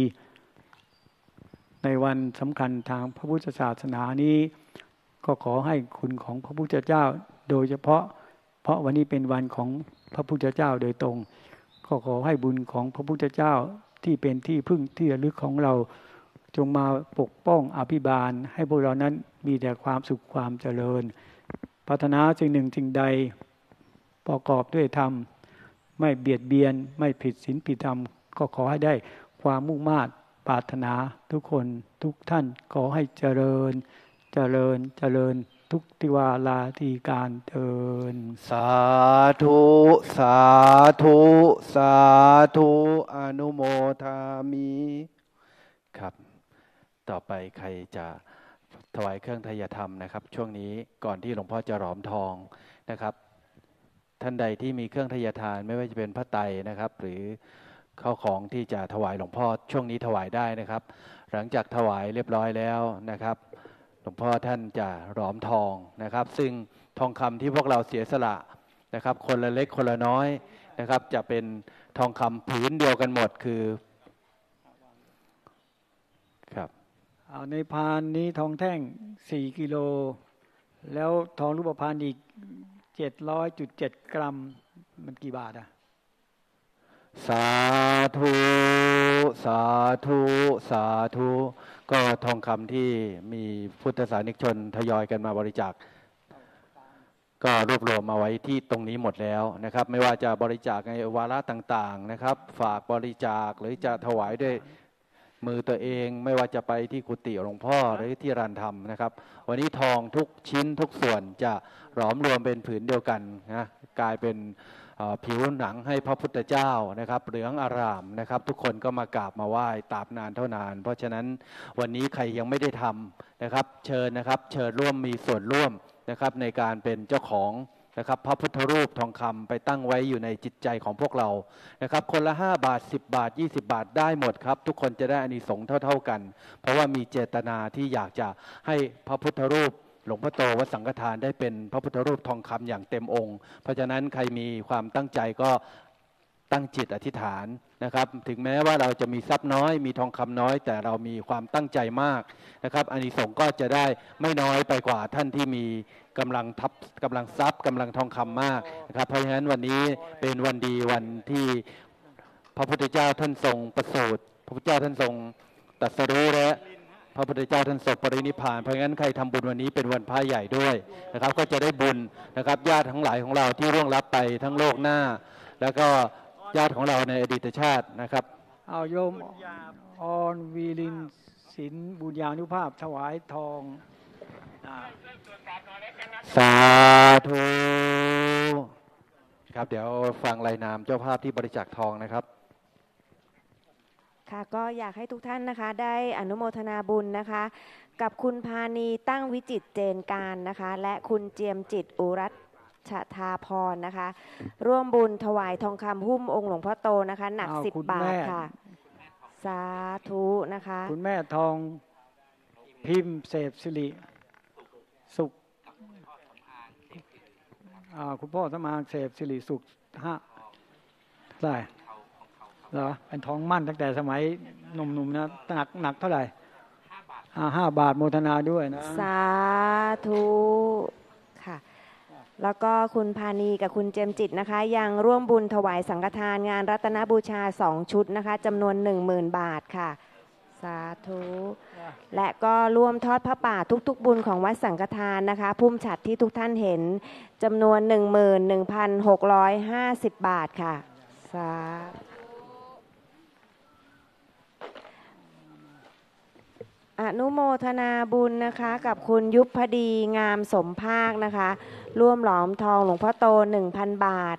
ในวันสำคัญทางพระพุทธศาสนานี้ก็ขอให้คุณของพระพุทธเจ้าโดยเฉพาะเพราะวันนี้เป็นวันของพระพุทธเจ้าโดยตรงก็ขอให้บุญของพระพุทธเจ้าที่เป็นที่พึ่งที่ระลึกของเราจงมาปกป้องอภิบาลให้พวกเรานั้นมีแต่ความสุขความเจริญปรารถนาสิ่งหนึ่งสิ่งใดประกอบด้วยธรรมไม่เบียดเบียนไม่ผิดศีลผิดธรรมก็ขอให้ได้ความมุ่งมา่นปรารถนาทุกคนทุกท่านขอให้เจริญเจริญเจริญทุกทิวาราธีการเทินสาธุสาธุสาธุอนุโมทามิครับต่อไปใครจะถวายเครื่องไตรยธรรมนะครับช่วงนี้ก่อนที่หลวงพ่อจะหลอมทองนะครับท่านใดที่มีเครื่องไตรยทานไม่ว่าจะเป็นพระไตรนะครับหรือข้าวของที่จะถวายหลวงพ่อช่วงนี้ถวายได้นะครับหลังจากถวายเรียบร้อยแล้วนะครับหลวงพ่อท่านจะหลอมทองนะครับซึ่งทองคำที่พวกเราเสียสละนะครับคนละเล็กคนละน้อยนะครับจะเป็นทองคำผืนเดียวกันหมดคือครับเอาในพานนี้ทองแท่ง4กิโลแล้วทองรูปพรรณอีก 700.7 กรัมมันกี่บาทอะสาธุสาธุสาธุก็ทองคำที่มีพุทธศาสนิกชนทยอยกันมาบริจาคก็รวบรวมมาไว้ที่ตรงนี้หมดแล้วนะครับไม่ว่าจะบริจาคในวาระต่างๆนะครับฝากบริจาคหรือจะถวายด้วยมือตัวเองไม่ว่าจะไปที่กุฏิหลวงพ่อหรือที่ลานธรรมนะครับวันนี้ทองทุกชิ้นทุกส่วนจะหลอมรวมเป็นผืนเดียวกันนะกลายเป็นผิวหนังให้พระพุทธเจ้านะครับเหลืองอารามนะครับทุกคนก็มากราบมาไหว้ตราบนานเท่านานเพราะฉะนั้นวันนี้ใครยังไม่ได้ทำนะครับเชิญนะครับเชิญร่วมมีส่วนร่วมนะครับในการเป็นเจ้าของนะครับพระพุทธรูปทองคำไปตั้งไว้อยู่ในจิตใจของพวกเรานะครับคนละ5บาท10บาท20บาทได้หมดครับทุกคนจะได้อานิสงส์เท่าๆกันเพราะว่ามีเจตนาที่อยากจะให้พระพุทธรูปหลวงพ่อโตวัดสังฆทานได้เป็นพระพุทธรูปทองคำอย่างเต็มองค์เพราะฉะนั้นใครมีความตั้งใจก็ ตั้งจิตอธิษฐานนะครับถึงแม้ว่าเราจะมีทรัพย์น้อยมีทองคำน้อยแต่เรามีความตั้งใจมากนะครับอานิสงส์ก็จะได้ไม่น้อยไปกว่าท่านที่มีกำลังทรัพย์กำลังทองคำมากนะครับเพราะฉะนั้นวันนี้เป็นวันดีวันที่พระพุทธเจ้าท่านทรงประสูติพระพุทธเจ้าท่านทรงตรัสรู้และพระพุทธเจ้าท่านทรงปรินิพพานเพราะงั้นใครทำบุญวันนี้เป็นวันพระใหญ่ด้วยนะครับก็จะได้บุญนะครับญาติทั้งหลายของเราที่ร่วงรับไปทั้งโลกหน้าแล้วก็ญาติของเราในอดีตชาตินะครับเอาโยมออนวีรินศิลบุญญานุภาพถวายทองสาธุครับเดี๋ยวฟังรายนามเจ้าภาพที่บริจาคทองนะครับค่ะก็อยากให้ทุกท่านนะคะได้อนุโมทนาบุญนะคะกับคุณพานีตั้งวิจิตเจนการนะคะและคุณเจียมจิตอุรัตชทาพรนะคะร่วมบุญถวายทองคำหุ้มองค์หลวงพ่อโตนะคะหนัก10 บาทค่ะสาธุนะคะคุณแม่ทองพิมพ์เสพสิริสุขคุณพ่อสมานเสพสิริสุข5ได้เหรอเป็นทองมั่นตั้งแต่สมัยหนุ่มๆนะหนักเท่าไหร่5 บาทโมทนาด้วยนะสาธุค่ะแล้วก็คุณพานีกับคุณเจมจิตนะคะยังร่วมบุญถวายสังฆทานงานรัตนบูชา2 ชุดนะคะจำนวน 10,000 บาทค่ะสาธุและก็ร่วมทอดพระป่าทุกๆบุญของวัดสังฆทานนะคะพุ่มฉัตรที่ทุกท่านเห็นจำนวน 11,650 บาทค่ะสาอนุโมทนาบุญนะคะกับคุณยุพดีงามสมภาคนะคะร่วมหลอมทองหลวงพ่อโต 1,000 บาท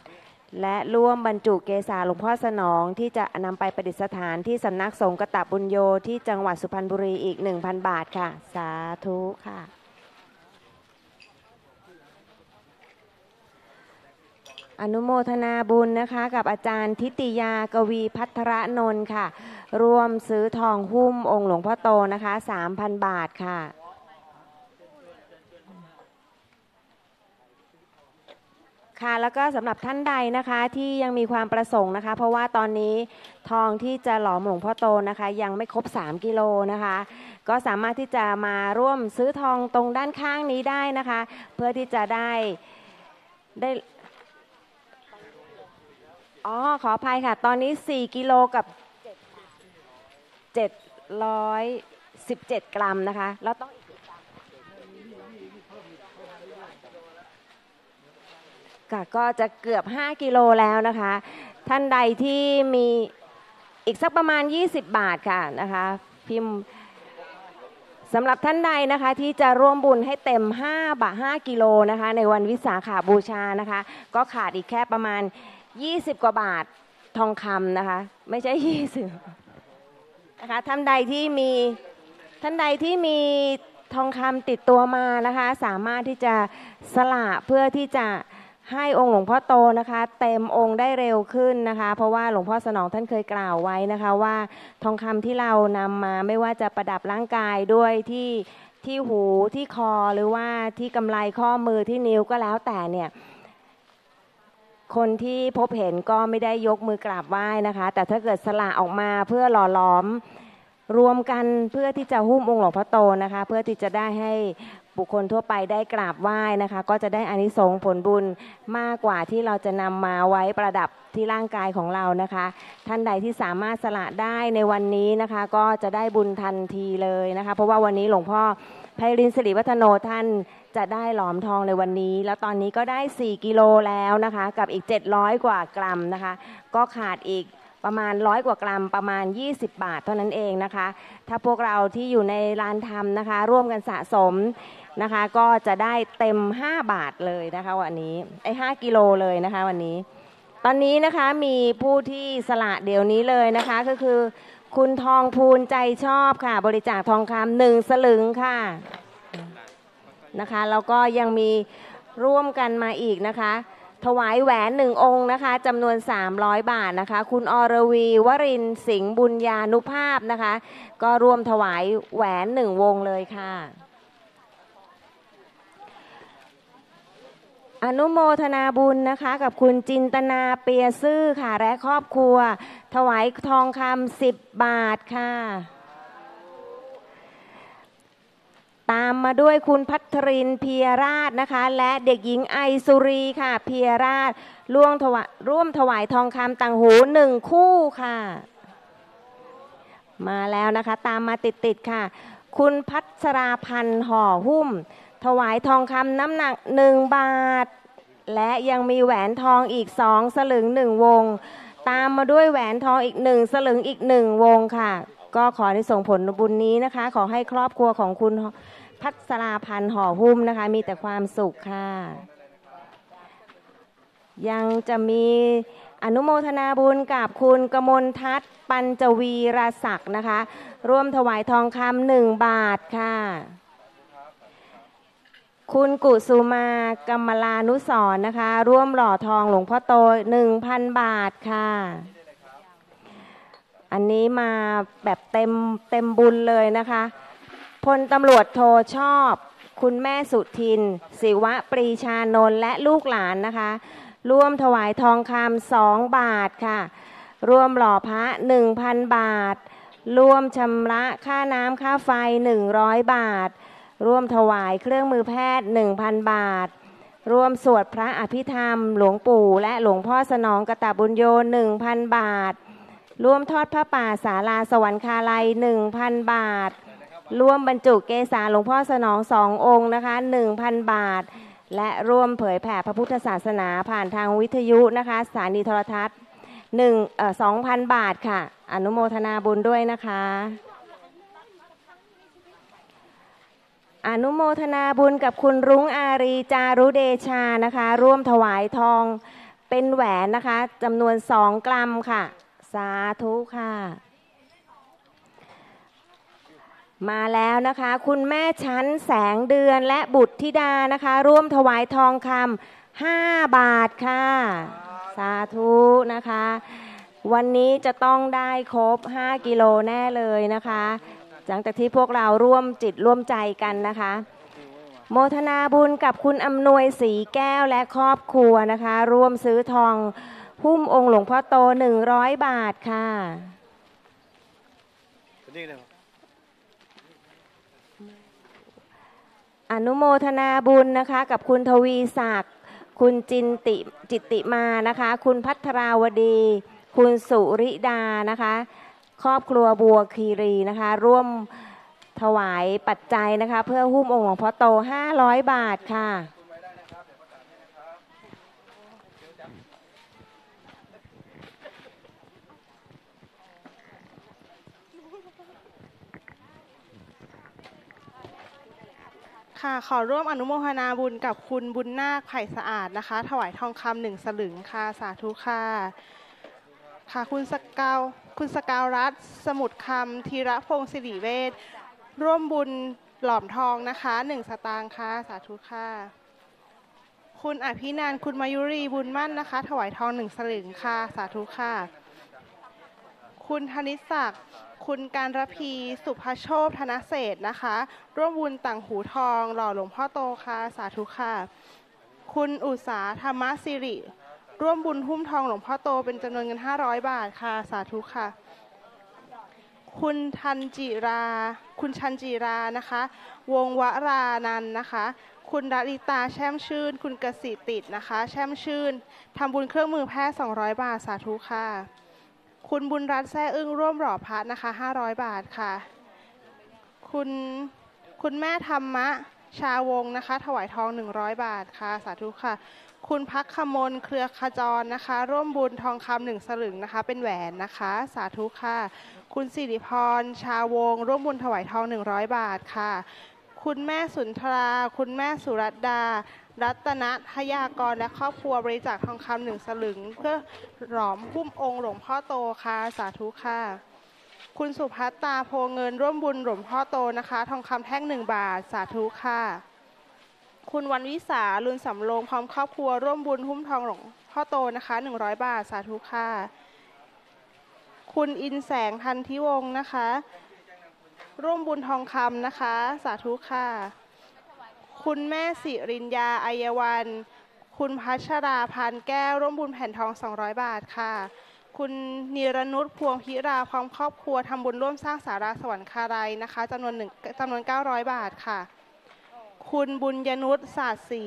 และร่วมบรรจุเกศาหลวงพ่อสนองที่จะนำไปประดิษฐานที่สำนักสงฆ์กตปุญโญที่จังหวัดสุพรรณบุรีอีก 1,000 บาทค่ะสาธุค่ะอนุโมทนาบุญนะคะกับอาจารย์ทิติยากวีพัทรนนท์ค่ะร่วมซื้อทองหุ้มองค์หลวงพ่อโตนะคะ 3,000 บาทค่ะค่ะแล้วก็สำหรับท่านใดนะคะที่ยังมีความประสงค์นะคะเพราะว่าตอนนี้ทองที่จะหลอมหลวงพ่อโตนะคะยังไม่ครบ3 กิโลนะคะก็สามารถที่จะมาร่วมซื้อทองตรงด้านข้างนี้ได้นะคะเพื่อที่จะได้อ๋อขออภัยค่ะตอนนี้4 กิโลกับ717 กรัมนะคะแล้วต้องก็จะเกือบ5 กิโลแล้วนะคะท่านใดที่มีอีกสักประมาณ20 บาทค่ะนะคะพิมพ์สำหรับท่านใดนะคะที่จะร่วมบุญให้เต็ม5 กิโลนะคะในวันวิสาขบูชานะคะก็ขาดอีกแค่ประมาณ20 กว่าบาททองคำนะคะไม่ใช่20นะคะท่านใดที่มีทองคำติดตัวมานะคะสามารถที่จะสละเพื่อที่จะให้องค์หลวงพ่อโตนะคะเต็มองค์ได้เร็วขึ้นนะคะเพราะว่าหลวงพ่อสนองท่านเคยกล่าวไว้นะคะว่าทองคำที่เรานำมาไม่ว่าจะประดับร่างกายด้วยที่หูที่คอหรือว่าที่กำไลข้อมือที่นิ้วก็แล้วแต่เนี่ยคนที่พบเห็นก็ไม่ได้ยกมือกราบไหว้นะคะแต่ถ้าเกิดสละออกมาเพื่อหล่อหลอมรวมกันเพื่อที่จะหุ้มองค์หลวงพ่อโตนะคะเพื่อที่จะได้ให้บุคคลทั่วไปได้กราบไหว้นะคะก็จะได้อานิสงส์ผลบุญมากกว่าที่เราจะนำมาไว้ประดับที่ร่างกายของเรานะคะท่านใดที่สามารถสละได้ในวันนี้นะคะก็จะได้บุญทันทีเลยนะคะเพราะว่าวันนี้หลวงพ่อไพรินทร์สิริวัฒโนท่านจะได้หลอมทองในวันนี้แล้วตอนนี้ก็ได้4 กิโลแล้วนะคะกับอีก700 กว่า กรัมนะคะก็ขาดอีกประมาณ100 กว่า กรัมประมาณ20 บาทเท่านั้นเองนะคะถ้าพวกเราที่อยู่ในลานธรรมนะคะร่วมกันสะสมนะคะก็จะได้เต็ม5 บาทเลยนะคะวันนี้5 กิโลเลยนะคะวันนี้ตอนนี้นะคะมีผู้ที่สละเดี๋ยวนี้เลยนะคะก็คือคุณทองพูนใจชอบค่ะบริจาคทองคำ1 สลึงค่ะนะคะแล้วก็ยังมีร่วมกันมาอีกนะคะถวายแหวน1 องค์นะคะจำนวน300 บาทนะคะคุณอรวีวรินทร์สิงห์บุญญานุภาพนะคะก็ร่วมถวายแหวน1 วงเลยค่ะ อนุโมทนาบุญนะคะกับคุณจินตนาเปียซื่อค่ะและครอบครัวถวายทองคำ10 บาทค่ะตามมาด้วยคุณพัทรินเพียราชนะคะและเด็กหญิงไอสุรีค่ะเพียราชร่วมถวายทองคำต่างหู1 คู่ค่ะมาแล้วนะคะตามมาติดค่ะคุณพัชราพันธ์ห่อหุ้มถวายทองคำน้ำหนัก1 บาทและยังมีแหวนทองอีก2 สลึง1 วงตามมาด้วยแหวนทองอีก1 สลึงอีก1 วงค่ะก็ขอให้ส่งผลบุญนี้นะคะขอให้ครอบครัวของคุณพัชราพันธ์ห่อหุ้มนะคะมีแต่ความสุขค่ะยังจะมีอนุโมทนาบุญกับคุณกมลทัศน์ปัญจวีรศักดิ์นะคะร่วมถวายทองคำ1 บาทค่ะคุณกุสุมากรรมลานุสรณ์นะคะร่วมหล่อทองหลวงพ่อโต 1,000 บาทค่ะอันนี้มาแบบเต็มบุญเลยนะคะพลตำรวจโทชอบคุณแม่สุทินศิวะปรีชานนท์และลูกหลานนะคะร่วมถวายทองคำ2 บาทค่ะร่วมหล่อพระ 1,000 บาทร่วมชำระค่าน้ำค่าไฟ 100 บาทร่วมถวายเครื่องมือแพทย์ 1,000 บาทร่วมสวดพระอภิธรรมหลวงปู่และหลวงพ่อสนองกตบุญโย 1,000 บาทร่วมทอดพระป่าศาลาสวรรคาลัย 1,000 บาทร่วมบรรจุเกศาหลวงพ่อสนอง2 องค์นะคะ 1,000 บาทและร่วมเผยแผ่พระพุทธศาสนาผ่านทางวิทยุนะคะสถานีโทรทัศน์ 2,000 บาทค่ะอนุโมทนาบุญด้วยนะคะอนุโมทนาบุญกับคุณรุ้งอารีจารุเดชานะคะร่วมถวายทองเป็นแหวนนะคะจำนวน2 กรัมค่ะสาธุค่ะมาแล้วนะคะคุณแม่ชั้นแสงเดือนและบุตรธิดานะคะร่วมถวายทองคำ5 บาทค่ะสาธุนะคะวันนี้จะต้องได้ครบ5 กิโลแน่เลยนะคะหลังจากที่พวกเราร่วมจิตร่วมใจกันนะคะโมทนาบุญกับคุณอำนวยศรีแก้วและครอบครัวนะคะร่วมซื้อทองหุ้มองค์หลวงพ่อโต100 บาทค่ะอนุโมทนาบุญนะคะกับคุณทวีศักดิ์คุณจิตติมานะคะคุณพัทราวดีคุณสุริดานะคะครอบครัวบัวคีรีนะคะร่วมถวายปัจจัยนะคะเพื่อหุ้มองค์หลวงพ่อโต500 บาทค่ะค่ะขอร่วมอนุโมทนาบุญกับคุณบุญนาคไผ่สะอาดนะคะถวายทองคำ1 สลึงค่ะสาธุค่ะค่ะคุณสกาวรัตน์สมุทรคำธีระพงศ์สิริเวชร่วมบุญหลอมทองนะคะ1 สตางค์ค่ะสาธุค่ะคุณอภินันท์คุณมายุรีบุญมั่นนะคะถวายทอง1 สลึงค่ะสาธุค่ะคุณธนิศักดิ์คุณการรพีสุภโชคธนเศษนะคะร่วมบุญต่างหูทองหล่อหลวงพ่อโตค่ะสาธุค่ะคุณอุษาธรรมสิริร่วมบุญหุ้มทองหลวงพ่อโตเป็นจำนวนเงิน500 บาทค่ะสาธุค่ะคุณชันจิรานะคะวงวรานันนะคะคุณดาริตาแช่มชื่นคุณกสิติดนะคะแช่มชื่นทำบุญเครื่องมือแพทย์200 บาทสาธุค่ะคุณบุญรัตน์แซ่อึ้งร่วมหล่อพระนะคะ500 บาทค่ะคุณแม่ธรรมะชาวงนะคะถวายทอง100 บาทค่ะสาธุค่ะคุณพักขมลเครือขจรนะคะร่วมบุญทองคำ1 สลึงนะคะเป็นแหวนนะคะสาธุค่ะคุณสิริพรชาวงร่วมบุญถวายทอง100 บาทค่ะคุณแม่สุนทราคุณแม่สุรัตดารัตนทยากรและครอบครัวบริจาคทองคำ1 สลึงเพื่อหลอมหุ้มองค์หลวงพ่อโตค่ะสาธุค่ะคุณสุภัตตาโพเงินร่วมบุญหลวงพ่อโตนะคะทองคำแท่ง1 บาทสาธุค่ะคุณวันวิสาลุนสำโรงพร้อมครอบครัวร่วมบุญหุ้มทองหลวงพ่อโตนะคะ100 บาทสาธุค่ะคุณอินแสงทันทิวงศ์นะคะร่วมบุญทองคำนะคะสาธุค่ะคุณแม่สิริญญาอัยวัน คุณพัชราพันแก้วร่วมบุญแผ่นทอง200บาทค่ะคุณนิรนุชพวงพิราพร้อมครอบครัวทำบุญร่วมสร้างศาลาสวรรคาลัยนะคะจำนวน900บาทค่ะคุณบุญยนุชศาสตร์ศรี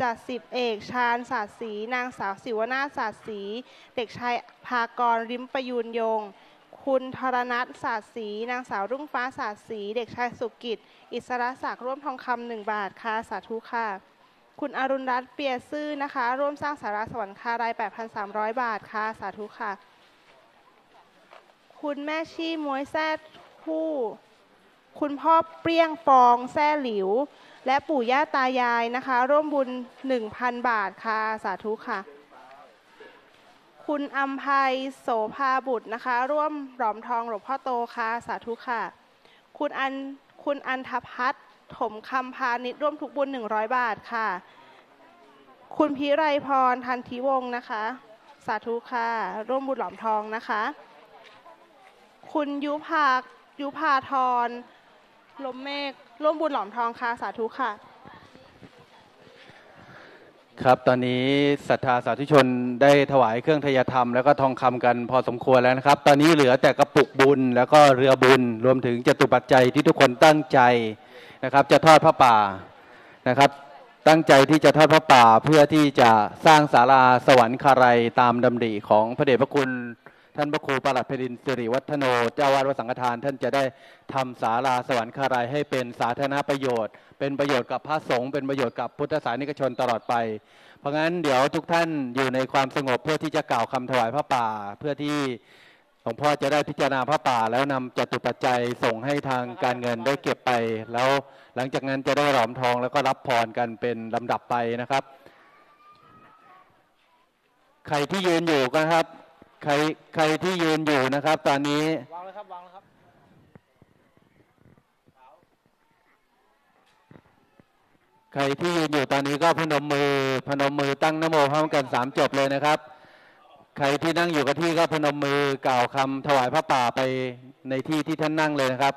จ่าสิบเอกชาญศาสตร์ศรีนางสาวศิวนาศศาสตร์ศรีเด็กชายภากรริมประยูนยงคุณธรณัฐศาสตร์ศรีนางสาวรุ่งฟ้าศาสตร์ศรีเด็กชายสุกิจอิสระศักดิ์ร่วมทองคำ1บาทค่ะสาธุค่ะคุณอรุณรัตน์เปียซื่อนะคะร่วมสร้างศาลาสวรรคาราย 8,300 บาทค่ะสาธุค่ะคุณแม่ชี่ม้วยแซ่ผู้คุณพ่อเปรี้ยงฟองแซ่หลิวและปู่ย่าตายายนะคะร่วมบุญ 1,000 บาทค่ะสาธุค่ะคุณอัมภัยโสภาบุตรนะคะร่วมหลอมทองหลวงพ่อโตค่ะสาธุค่ะคุณอันธพัฒน์ถมคำพาณิชร่วมทุกบุญ100บาทค่ะคุณพิไรพรทันทิวงศ์นะคะสาธุค่ะร่วมบุญหลอมทองนะคะคุณยุภาธรลมเมฆร่วมบุญหลอมทองค่ะสาธุค่ะครับตอนนี้ศรัทธาสาธุชนได้ถวายเครื่องทยธรรมแล้วก็ทองคำกันพอสมควรแล้วนะครับตอนนี้เหลือแต่กระปุกบุญแล้วก็เรือบุญรวมถึงจตุปัจจัยที่ทุกคนตั้งใจนะครับจะทอดพระป่านะครับตั้งใจที่จะทอดพระป่าเพื่อที่จะสร้างศาลาสวรรคาลัยตามดำริของพระเดชพระคุณท่านพระครูปลัดเพลินสิริวัฒโนเจ้าวาดวัดสังฆทานท่านจะได้ทำศาลาสวรรคาลัยให้เป็นสาธารณประโยชน์เป็นประโยชน์กับพระสงฆ์เป็นประโยชน์กับพุทธศาสนิกชนตลอดไปเพราะงั้นเดี๋ยวทุกท่านอยู่ในความสงบเพื่อที่จะกล่าวคำถวายพระป่าเพื่อที่หลวงพ่อจะได้พิจารณาพระป่าแล้วนำจตุปัจจัยส่งให้ทางการเงินได้เก็บไปแล้วหลังจากนั้นจะได้หลอมทองแล้วก็รับพรกันเป็นลำดับไปนะครับใครที่ยืนอยู่นะครับใครที่ยืนอยู่นะครับตอนนี้วางเลยครับวางเลยครับใครที่ยืนอยู่ตอนนี้ก็พนมมือตั้งนะโมพร้อมกัน3จบเลยนะครับใครที่นั่งอยู่กับที่ก็พนมมือกล่าวคำถวายพระป่าไปในที่ที่ท่านนั่งเลยนะครับ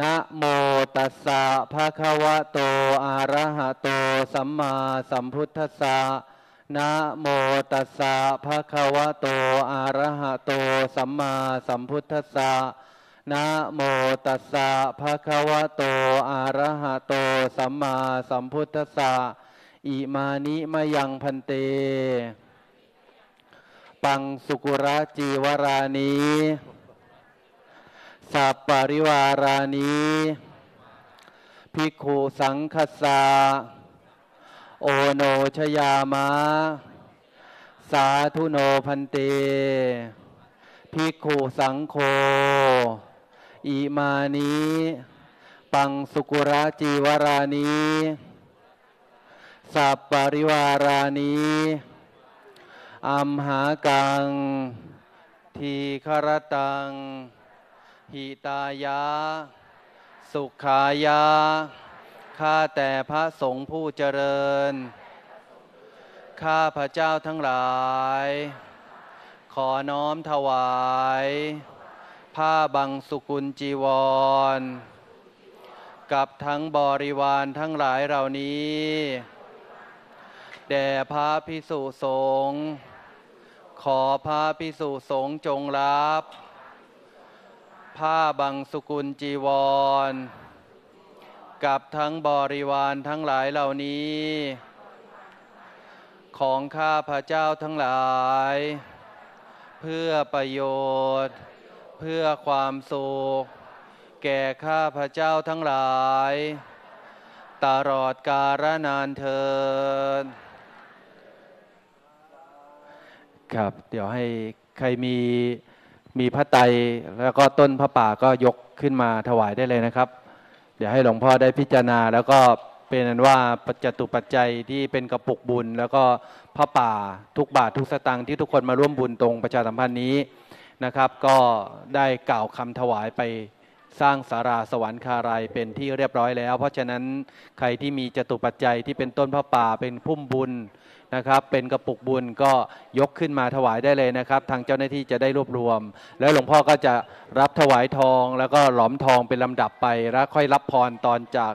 นะโมตัสสะภะคะวะโตอะระหะโตสัมมาสัมพุทธัสสะนะโมตัสสะภะคะวะโตอะระหะโตสัมมาสัมพุทธัสสะนะโมตัสสะภะคะวะโตอะระหะโตสัมมาสัมพุทธัสสะอิมานิมะยังพันเตปังสุกุระจีวรานีสัปปริวารานีภิกขุสังฆัสสะโอโนชยามะสาธุโนพันเตภิกขุสังโฆอิมานิปังสุกุระจีวรานีสัปปริวารานีอัมหากังทีฆรตังหิตายะสุขายะข้าแต่พระสงฆ์ผู้เจริญข้าพระเจ้าทั้งหลายขอน้อมถวายผ้าบังสุกุลจีวรกับทั้งบริวารทั้งหลายเหล่านี้แด่พระภิกษุสงฆ์ขอพระภิกษุสงฆ์จงรับผ้าบังสุกุลจีวรกับทั้งบริวารทั้งหลายเหล่านี้ของข้าพระเจ้าทั้งหลายเพื่อประโยชน์เพื่อความสุขแก่ข้าพระเจ้าทั้งหลายตลอดกาลนานเถิดครับเดี๋ยวให้ใครมีพระไตรแล้วก็ต้นพระป่าก็ยกขึ้นมาถวายได้เลยนะครับเดี๋ยวให้หลวงพ่อได้พิจารณาแล้วก็เป็นนั้นว่าจตุปัจจัยที่เป็นกระปุกบุญแล้วก็พระป่าทุกบาททุกสตางค์ที่ทุกคนมาร่วมบุญตรงประชาสัมพันธ์นี้นะครับก็ได้กล่าวคำถวายไปสร้างศาลาสวรรคาลัยเป็นที่เรียบร้อยแล้วเพราะฉะนั้นใครที่มีจตุปัจจัยที่เป็นต้นพระป่าเป็นพุ่มบุญนะครับเป็นกระปุกบุญก็ยกขึ้นมาถวายได้เลยนะครับทางเจ้าหน้าที่จะได้รวบรวมแล้วหลวงพ่อก็จะรับถวายทองแล้วก็หลอมทองเป็นลำดับไปแล้วค่อยรับพรตอนจาก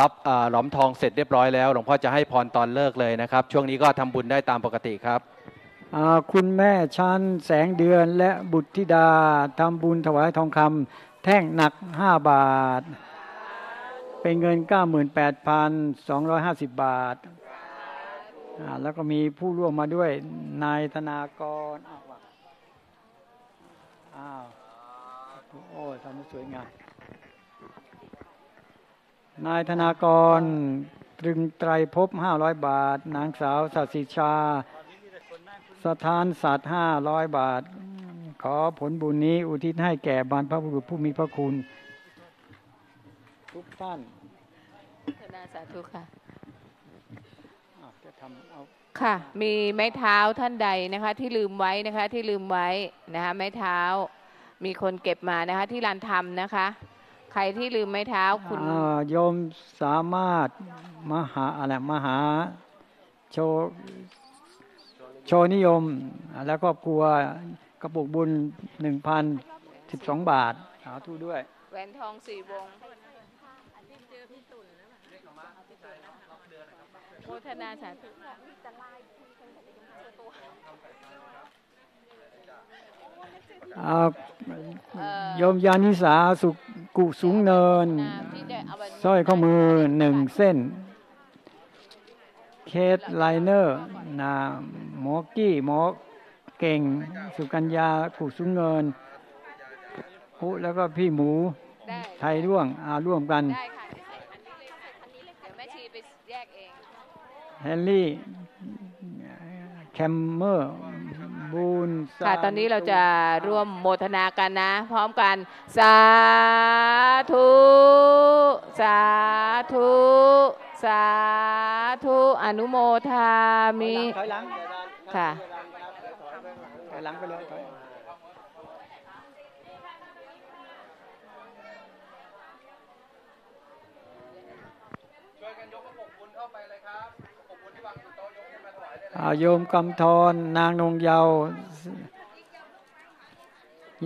รับหลอมทองเสร็จเรียบร้อยแล้วหลวงพ่อจะให้พรตอนเลิกเลยนะครับช่วงนี้ก็ทำบุญได้ตามปกติครับคุณแม่ชั้นแสงเดือนและบุตรธิดาทำบุญถวายทองคำแท่งหนัก5บาทเป็นเงิน 98,250 บาทแล้วก็มีผู้ร่วมมาด้วยนายธนากรโอ้ทำสวยงามนายธนากรตรึงไตรภพ500บาทนางสาวสัสิชาสถานศาสตร์500บาทขอผลบุญนี้อุทิศให้แก่บรรพบุรุษผู้มีพระคุณทุกท่านสาธุค่ะค่ะมีไม้เท้าท่านใดนะคะที่ลืมไว้นะคะที่ลืมไว้นะคะไม้เท้ามีคนเก็บมานะคะที่ลานธรรมนะคะใครที่ลืมไม้เท้าคุณโยมสามารถมหาโชนิยมและครอบครัวกระปุกบุญ 1,012 บาทสาธุด้วยแหวนทอง4วงโมทนาสาธุโยมยานิสาสุกุสูงเนินสร้อยข้อมือ1เส้นเคสไลเนอร์นาหมอกี้หมอเก่งสุกัญญากุสูงเนินพุแล้วก็พี่หมูไทยร่วงร่วมกันเฮนรี่แคมเมอร์บูนค่ะตอนนี้เราจะร่วมโมทนากันนะพร้อมกันสาธุสาธุสาธุอนุโมทามิค่ะถอยหลังไปเลยช่วยกันยกกระปุกบุญเข้าไปเลยครับโยมกำธรนางนงเยาว์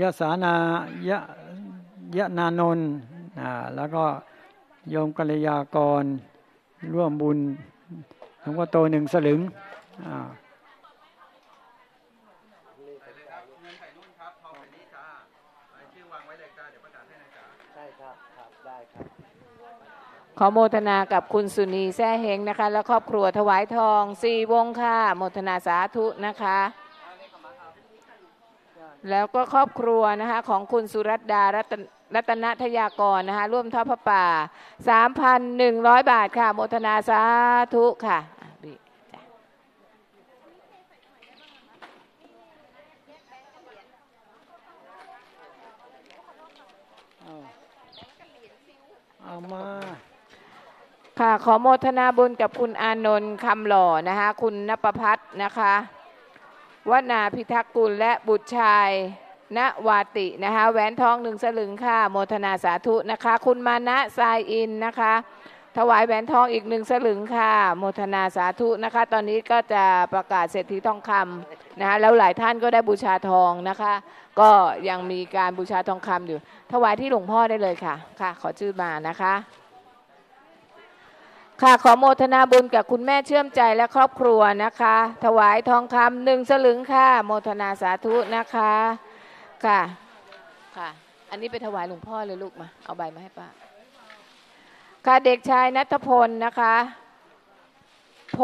ยะสานายะนานนท์แล้วก็โยมกัลยากรร่วมบุญหลวงพ่อโตหนึ่งสลึงขอโมทนากับคุณสุนีแซ่เฮงนะคะและครอบครัวถวายทอง4วงค่ะโมทนาสาธุนะคะแล้วก็ครอบครัวนะคะของคุณสุรัตดารัตนทยากรนะคะร่วมทอดพระป่า 3,100 บาทค่ะโมทนาสาธุค่ะเอามาค่ะขอโมทนาบุญกับคุณอานนท์คำหล่อนะคะคุณณปภัทรนะคะวนาพิทักษ์กุลและบุตรชายณวาตินะคะแหวนทอง1สลึงค่ะโมทนาสาธุนะคะคุณมานะทรายอินนะคะถวายแหวนทองอีก1สลึงค่ะโมทนาสาธุนะคะตอนนี้ก็จะประกาศเศรษฐีทองคำนะคะแล้วหลายท่านก็ได้บูชาทองนะคะก็ยังมีการบูชาทองคำอยู่ถวายที่หลวงพ่อได้เลยค่ะค่ะขอชื่อมานะคะค่ะขอโมทนาบุญกับคุณแม่เชื่อมใจและครอบครัวนะคะถวายทองคำ1สลึงค่ะโมทนาสาธุนะคะค่ะค่ะอันนี้ไปถวายหลวงพ่อเลยลูกมาเอาใบมาให้ป้าค่ะเด็กชายณัฐพลนะคะพ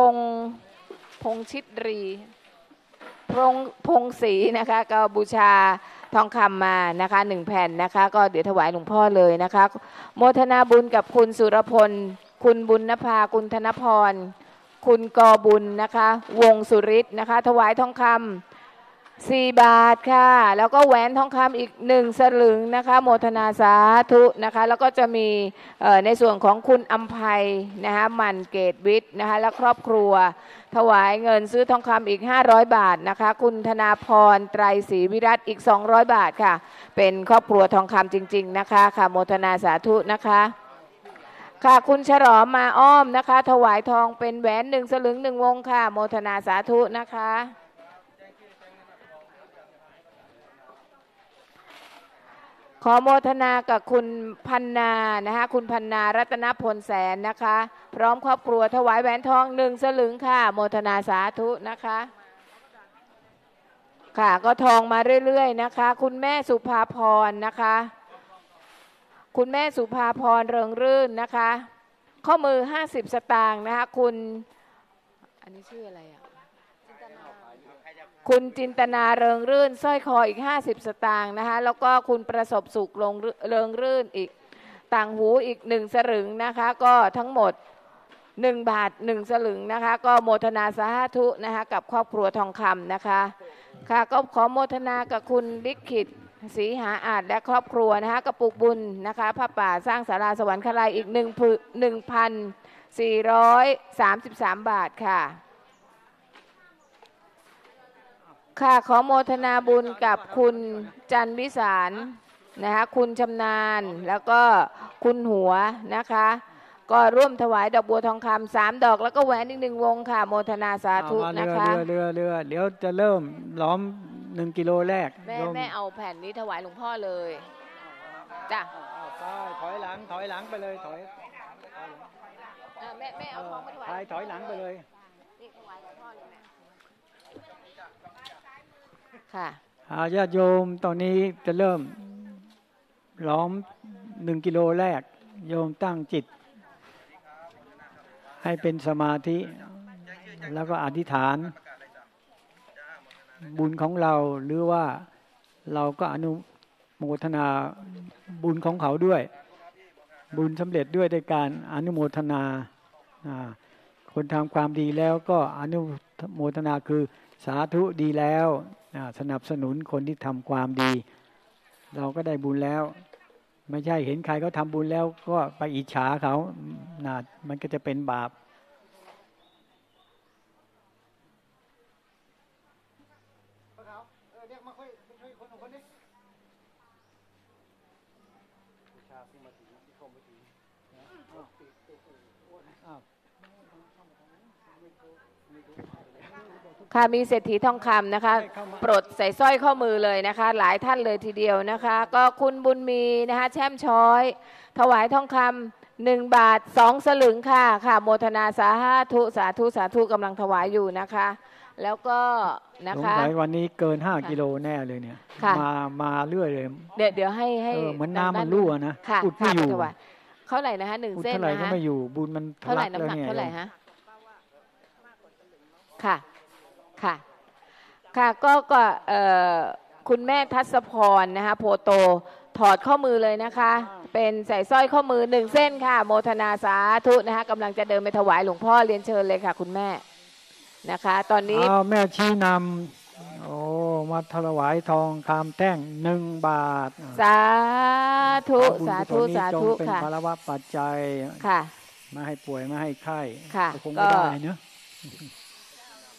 งชิตรีพงศรีนะคะก็บูชาทองคำมานะคะ1แผ่นนะคะก็เดี๋ยวถวายหลวงพ่อเลยนะคะโมทนาบุญกับคุณสุรพลคุณบุญนภาคุณธนพรคุณกอบุญนะคะวงสุริศนะคะถวายทองคำ4บาทค่ะแล้วก็แหวนทองคำอีก1สลึงนะคะโมทนาสาธุนะคะแล้วก็จะมีในส่วนของคุณอัมภัยนะคะมันเกตวิทย์นะคะและครอบครัวถวายเงินซื้อทองคำอีก500บาทนะคะคุณธนาพรไตรศรีวิรัตอีก200บาทค่ะเป็นครอบครัวทองคำจริงๆนะคะค่ะโมทนาสาธุนะคะค่ะคุณฉลอมมาอ้อมนะคะถวายทองเป็นแหวน1สลึง1วงค่ะโมทนาสาธุนะคะข ขอโมทนากับคุณพันนานะคะคุณพันนารัตนพลแสนนะคะพร้อมครอบครัวถวายแหวนทอง1 สลึงค่ะโมทนาสาธุนะคะค่ะก็ทองมาเรื่อยๆนะคะคุณแม่สุภาพรนะคะคุณแม่สุภาพรเริงรื่นนะคะข้อมือ50 สตางค์นะคะคุณอันนี้ชื่ออะไรอ่ะคุณจินตนาเริงรื่นสร้อยคออีก50 สตางค์นะคะแล้วก็คุณประสบสุขเริงรื่นอีกต่างหูอีก1 สลึงนะคะก็ทั้งหมด1 บาท 1 สลึงนะคะก็โมทนาสาธุนะคะกับครอบครัวทองคำนะคะค่ะก็ขอโมทนากับคุณลิขิตศรีหาอาจและครอบครัวนะคะกระปุกบุญนะคะผ้าป่าสร้างศาลาสวรรคลัยอีก 1,433 บาทค่ะค่ะขอโมทนาบุญกับคุณจันวิสารนะคะคุณชำนาญแล้วก็คุณหัวนะคะก็ร่วมถวายดอกบัวทองคำ3 ดอกแล้วก็แหวนอีก1 วงค่ะโมทนาสาธุนะคะเดี๋ยวจะเริ่มล้อม1 กิโลแรกแม่เอาแผ่นนี้ถวายหลวงพ่อเลยจ้ะถอยหลังถอยหลังไปเลยถอยแม่เอาของมาถวายถอยหลังไปเลยนี่ถวายหลวงพ่อเลยค่ะญาติโยมตอนนี้จะเริ่มล้อม1 กิโลแรกโยมตั้งจิตให้เป็นสมาธิแล้วก็อธิษฐานบุญของเราหรือว่าเราก็อนุโมทนาบุญของเขาด้วยบุญสำเร็จด้วยในการอนุโมทนาคนทำความดีแล้วก็อนุโมทนาคือสาธุดีแล้วสนับสนุนคนที่ทำความดีเราก็ได้บุญแล้วไม่ใช่เห็นใครเขาทำบุญแล้วก็ไปอิจฉาเขามันก็จะเป็นบาปค่ะมีเศรษฐีทองคำนะคะปลดใส่สร้อยข้อมือเลยนะคะหลายท่านเลยทีเดียวนะคะก็คุณบุญมีนะคะแช่มช้อยถวายทองคำ1 บาท 2 สลึงค่ะค่ะโมทนาสาธุสาธุสาธุกำลังถวายอยู่นะคะแล้วก็นะคะสงสัยวันนี้เกิน5 กิโลแน่เลยเนี่ยมาเรื่อยเลยเดี๋ยวให้เหมือนน้ำมันรั่วนะอุดไม่อยู่เท่าไหร่นะคะ1 เส้นนะคะเท่าไหร่ก็ไม่อยู่บุญมันเท่าไหร่น้ำหนักเท่าไหร่ฮะค่ะค่ะค่ะก็คุณแม่ทัศพรนะคะโพโตถอดข้อมือเลยนะคะเป็นใส่สร้อยข้อมือ1 เส้นค่ะโมทนาสาธุนะคะกำลังจะเดินไปถวายหลวงพ่อเรียนเชิญเลยค่ะคุณแม่นะคะตอนนี้แม่ชี้นำโอ้มาถวายทองคำแท่ง1 บาทสาธุสาธุสาธุค่ะเป็นภารวะปัจจัยค่ะไม่ให้ป่วยไม่ให้ไข้คงไม่ได้เนอะ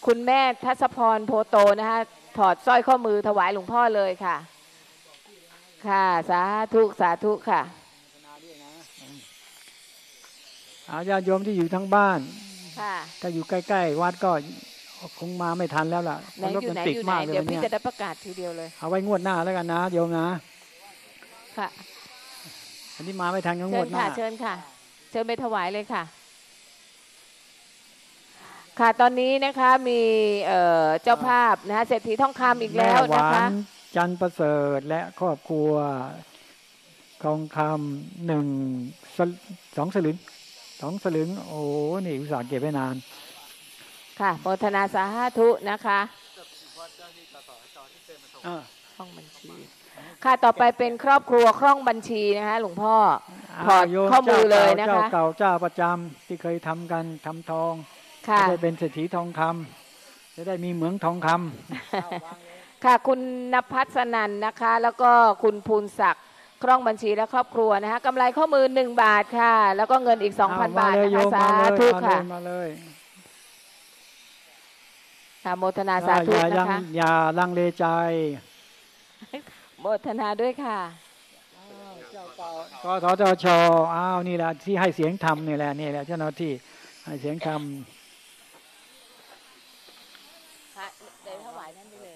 คุณแม่ทัศพรโพโตนะคะถอดสร้อยข้อมือถวายหลวงพ่อเลยค่ะค่ะสาธุสาธุค่ะญาติโยมที่อยู่ทั้งบ้านค่ะถ้าอยู่ใกล้ๆวัดก็คงมาไม่ทันแล้วล่ะอยู่ไหนอยู่ไหนเดี๋ยวพี่จะได้ประกาศทีเดียวเลยเอาไว้งวดหน้าแล้วกันนะโยมนะค่ะอันนี้มาไม่ทันก็งวดหน้าเชิญค่ะเชิญไปถวายเลยค่ะค่ะตอนนี้นะคะมีเจ้าภาพนะคะเศรษฐีทองคำอีกแล้วนะคะจันประเสริฐและครอบครัวทองคำ2 สลึงโอ้นี่อุตส่าห์เก็บไว้นานค่ะโมทนาสาธุนะคะคล่องบัญชีค่ะต่อไปเป็นครอบครัวคล่องบัญชีนะคะหลวงพ่อถอดข้อมือเลยนะคะเจ้าเก่าเจ้าประจำที่เคยทำกันทำทองจะได้เป็นเศรษฐีทองคำจะได้มีเหมืองทองคำค่ะคุณนภัสนันนะคะแล้วก็คุณภูนศักดิ์คล่องบัญชีและครอบครัวนะคะกำไรข้อมือ1 บาทค่ะแล้วก็เงินอีก 2,000 บาทนะคะสาธุค่ะมาเลยโมทนาสาธุนะคะอย่าลังเลใจโมทนาด้วยค่ะกสทช.อ้าวนี่แหละที่ให้เสียงธรรมนี่แหละเจ้าหน้าที่เสียงคำค่ะเดี๋ยวถวายท่านไปเลย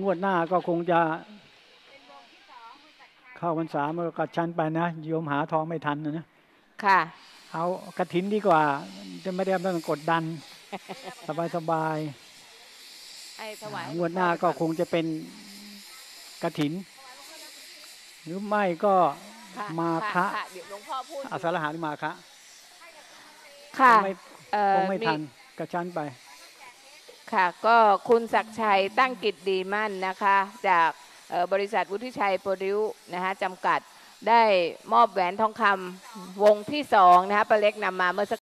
งวดหน้าก็คงจะเข้าพรรษาเมื่อกัดชั้นไปนะโยมหาทองไม่ทันนะค่ะเอากฐินดีกว่าจะไม่ได้ต้องกดดันสบายสบายงวดหน้าก็คงจะเป็นกฐินหรือไม่ก็มาคะอาสาฬหาหรือมาคะค่ะคงไม่ทันกัดชั้นไปค่ะก็คุณศักดิ์ชัยตั้งกิจดีมั่นนะคะจากบริษัทวุฒิชัยโปรดิวนะคะจำกัดได้มอบแหวนทองคำวงที่2นะคะป้าเล็กนำมาเมื่อสัก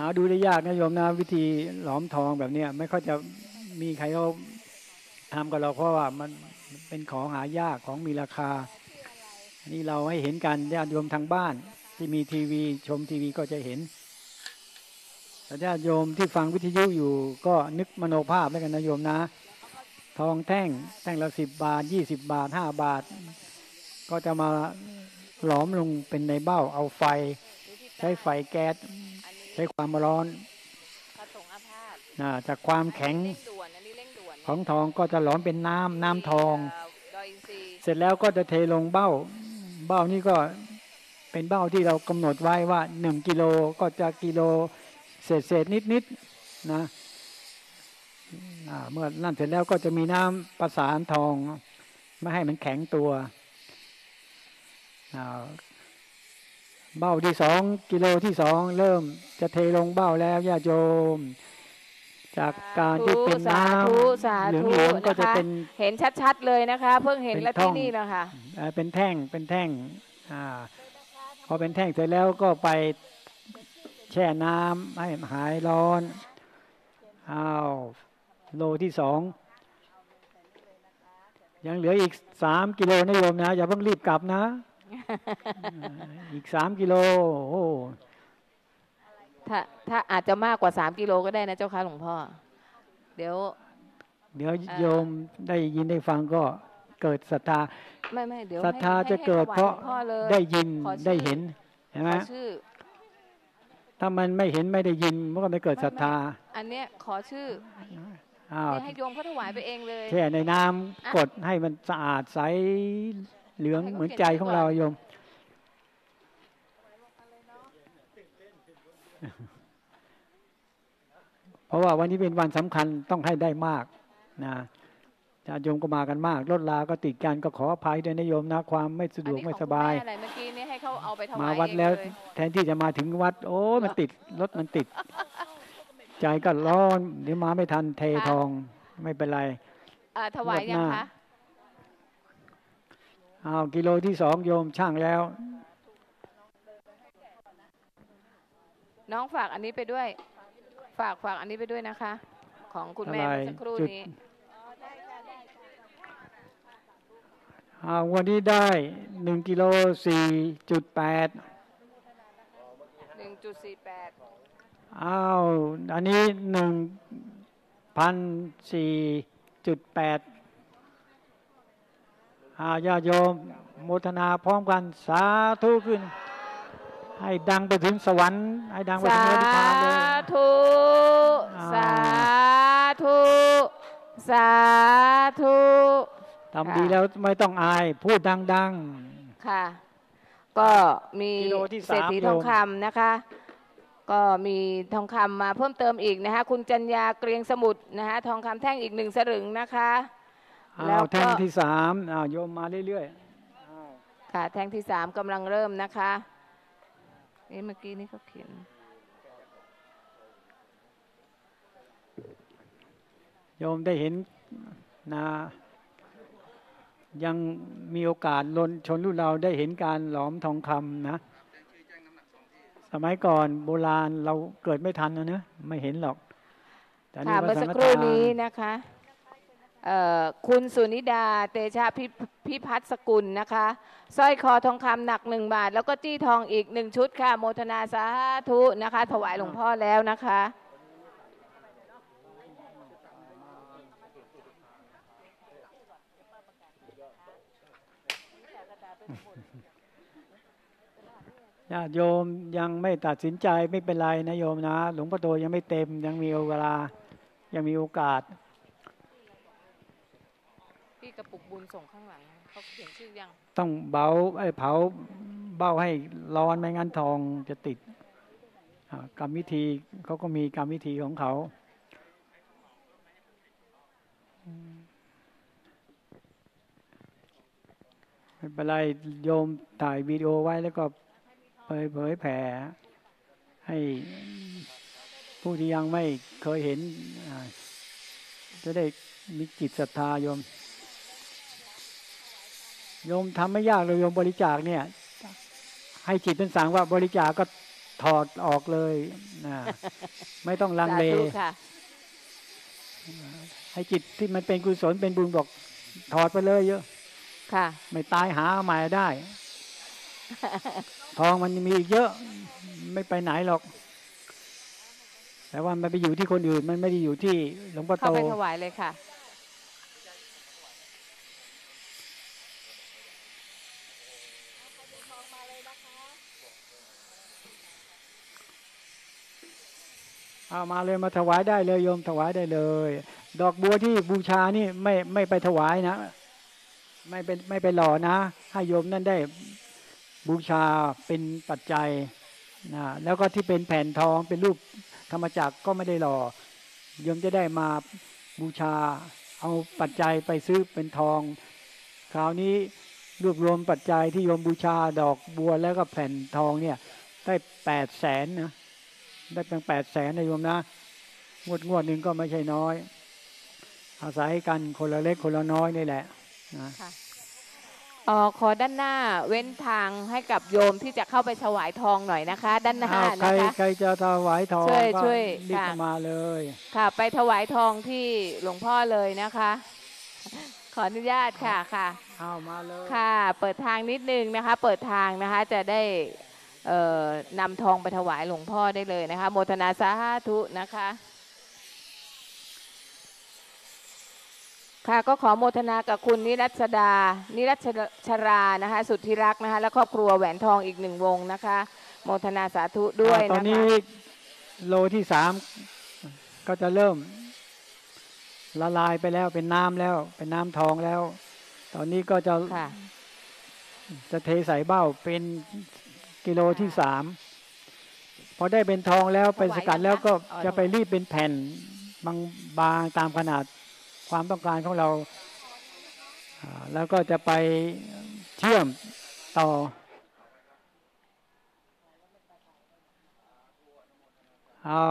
หาดูได้ยากนะโยมนะวิธีหลอมทองแบบนี้ไม่ค่อยจะมีใครเขาทำกับเราเพราะว่ามันเป็นของหายากของมีราคานี่เราให้เห็นกันญาติโยมทางบ้านที่มีทีวีชมทีวีก็จะเห็นแต่ญาติโยมที่ฟังวิทยุอยู่ก็นึกมโนภาพแล้วกันนะโยมนะทองแท่งละ10 บาท20 บาท5 บาทก็จะมาหลอมลงเป็นในเบ้าเอาไฟใช้ไฟแก๊สใช้ความร้อนจากความแข็งของทองก็จะหลอมเป็นน้ำทองเสร็จแล้วก็จะเทลงเบ้านี่ก็เป็นเบ้าที่เรากำหนดไว้ว่า1 กิโลก็จะกิโลเศษนิดนะเมื่อนั่นเสร็จแล้วก็จะมีน้ำประสานทองไม่ให้มันแข็งตัวเบ้าที่2กิโลที่2เริ่มจะเทลงเบ้าแล้วญาติโยมจากการที่เป็นน้ำเหลืองก็จะเป็นเห็นชัดๆเลยนะคะเพิ่งเห็นและที่นี่นะคะเป็นแท่งพอเป็นแท่งเสร็จแล้วก็ไปแช่น้ำให้หายร้อนอ้าวโลที่2ยังเหลืออีก3 กิโลนะโยมนะอย่าเพิ่งรีบกลับนะอีก3 กิโลถ้าอาจจะมากกว่า3 กิโลก็ได้นะเจ้าค่ะหลวงพ่อเดี๋ยวโยมได้ยินได้ฟังก็เกิดศรัทธาไม่เดี๋ยวศรัทธาจะเกิดเพราะได้ยินได้เห็นใช่ไหมถ้ามันไม่เห็นไม่ได้ยินมันก็ไม่เกิดศรัทธาอันเนี้ยขอชื่อให้โยมเขาถวายไปเองเลยแช่ในน้ำกดให้มันสะอาดใสเหลืองเหมือนใจของเราโยมเพราะว่าวันนี้เป็นวันสำคัญต้องให้ได้มากนะญาติโยมก็มากันมากรถลาก็ติดกันก็ขออภัยด้วยนะโยมนะความไม่สะดวกไม่สบายมาวัดแล้วแทนที่จะมาถึงวัดโอ้มันติดรถมันติดใจก็ร้อนเดี๋ยวมาไม่ทันเททองไม่เป็นไรถวายยังคะเอากิโลที่2โยมช่างแล้วน้องฝากอันนี้ไปด้วยฝากอันนี้ไปด้วยนะคะของคุณแม่สักครู่นี้ วันนี้ได้1 กิโล 4.8 1.48 อันนี้ 1,004.8 ญาติโยมโมทนาพร้อมกันสาธุขึ้นให้ดังไปถึงสวรรค์ให้ดังไปถึงนิพพานเลยสาธุสาธุสาธุทำดีแล้วไม่ต้องอายพูดดังๆค่ะก็มีเศรษฐีทองคำนะคะก็มีทองคำมาเพิ่มเติมอีกนะคะคุณจัญญาเกรียงสมุทรนะคะทองคำแท่งอีก1 สลึงนะคะแล้วแท่งที่3โยมมาเรื่อยๆค่ะแท่งที่3กำลังเริ่มนะคะนี่เมื่อกี้นี่เขาเขียนโยมได้เห็นนะยังมีโอกาสลนชนรุ่นเราได้เห็นการหลอมทองคำนะสมัยก่อนโบราณเราเกิดไม่ทันนะนะไม่เห็นหรอกแต่เมื่อสักครู่นี้นะคะคุณสุนิดาเตชะพิพัฒน์สกุลนะคะสร้อยคอทองคำหนัก1 บาทแล้วก็จี้ทองอีก1 ชุดค่ะโมทนาสาธุนะคะถวายหลวงพ่อแล้วนะคะญาติโยมยังไม่ตัดสินใจไม่เป็นไรนะโยมนะหลวงพ่อโตยังไม่เต็มยังมีเวลายังมีโอกาสพี่กระปุกบุญส่งข้างหลังเขาเขียนชื่อยังต้องเบาเผาเบาให้ร้อนไม่งั้นทองจะติดกรรมวิธีเขาก็มีกรรมวิธีของเขาไม่เป็นไรโยมถ่ายวีดีโอไว้แล้วก็เผยแผ่ให้ผู้ที่ยังไม่เคยเห็นจะได้มีจิตศรัทธาโยมโยมทำไม่ยากเลยโยมบริจาคเนี่ยให้จิตเป็นสังว่าบริจาคก็ถอดออกเลยนะไม่ต้องลังเลให้จิตที่มันเป็นกุศลเป็นบุญบอกถอดไปเลยเยอะค่ะไม่ตายหาใหม่ได้ทองมันมีอีกเยอะไม่ไปไหนหรอกแต่ว่ามันไปอยู่ที่คนอื่นมันไม่ได้อยู่ที่หลวงพ่อโตเข้าไปถวายเลยค่ะเอามาเลยมาถวายได้เลยโยมถวายได้เลยดอกบัวที่บูชานี่ไม่ไปถวายนะไม่เป็นหล่อนะให้โยมนั่นได้บูชาเป็นปัจจัยนะแล้วก็ที่เป็นแผ่นทองเป็นรูปธรรมจักรก็ไม่ได้หล่อโยมจะได้มาบูชาเอาปัจจัยไปซื้อเป็นทองคราวนี้รวบรวมปัจจัยที่โยมบูชาดอกบัวแล้วก็แผ่นทองเนี่ยได้800,000นะได้เป็น800,000นะโยมนะงวดหนึ่งก็ไม่ใช่น้อยอาศัยกันคนละเล็กคนละน้อยนี่แหละนะขอด้านหน้าเว้นทางให้กับโยมที่จะเข้าไปถวายทองหน่อยนะคะด้านหน้านะคะใครจะถวายทองช่วยรีบมาเลยค่ะไปถวายทองที่หลวงพ่อเลยนะคะขออนุญาตค่ะค่ะเอามาเลยค่ะเปิดทางนิดนึงนะคะเปิดทางนะคะจะได้นำทองไปถวายหลวงพ่อได้เลยนะคะโมทนาสาธุนะคะค่ะก็ขอโมทนากับคุณนิรัชรานะคะสุทธิรักษ์นะคะและครอบครัวแหวนทองอีก1 วงนะคะโมทนาสาธุด้วยนะคะตอนนี้โลที่3ก็จะเริ่มละลายไปแล้วเป็นน้ำแล้วเป็นน้ำทองแล้วตอนนี้ก็จะเทใส่เบ้าเป็นกิโลที่3พอได้เป็นทองแล้วไปสกัดแล้วก็จะไปรีบเป็นแผ่นบางๆตามขนาดความต้องการของเราแล้วก็จะไปเชื่อมต่อเอา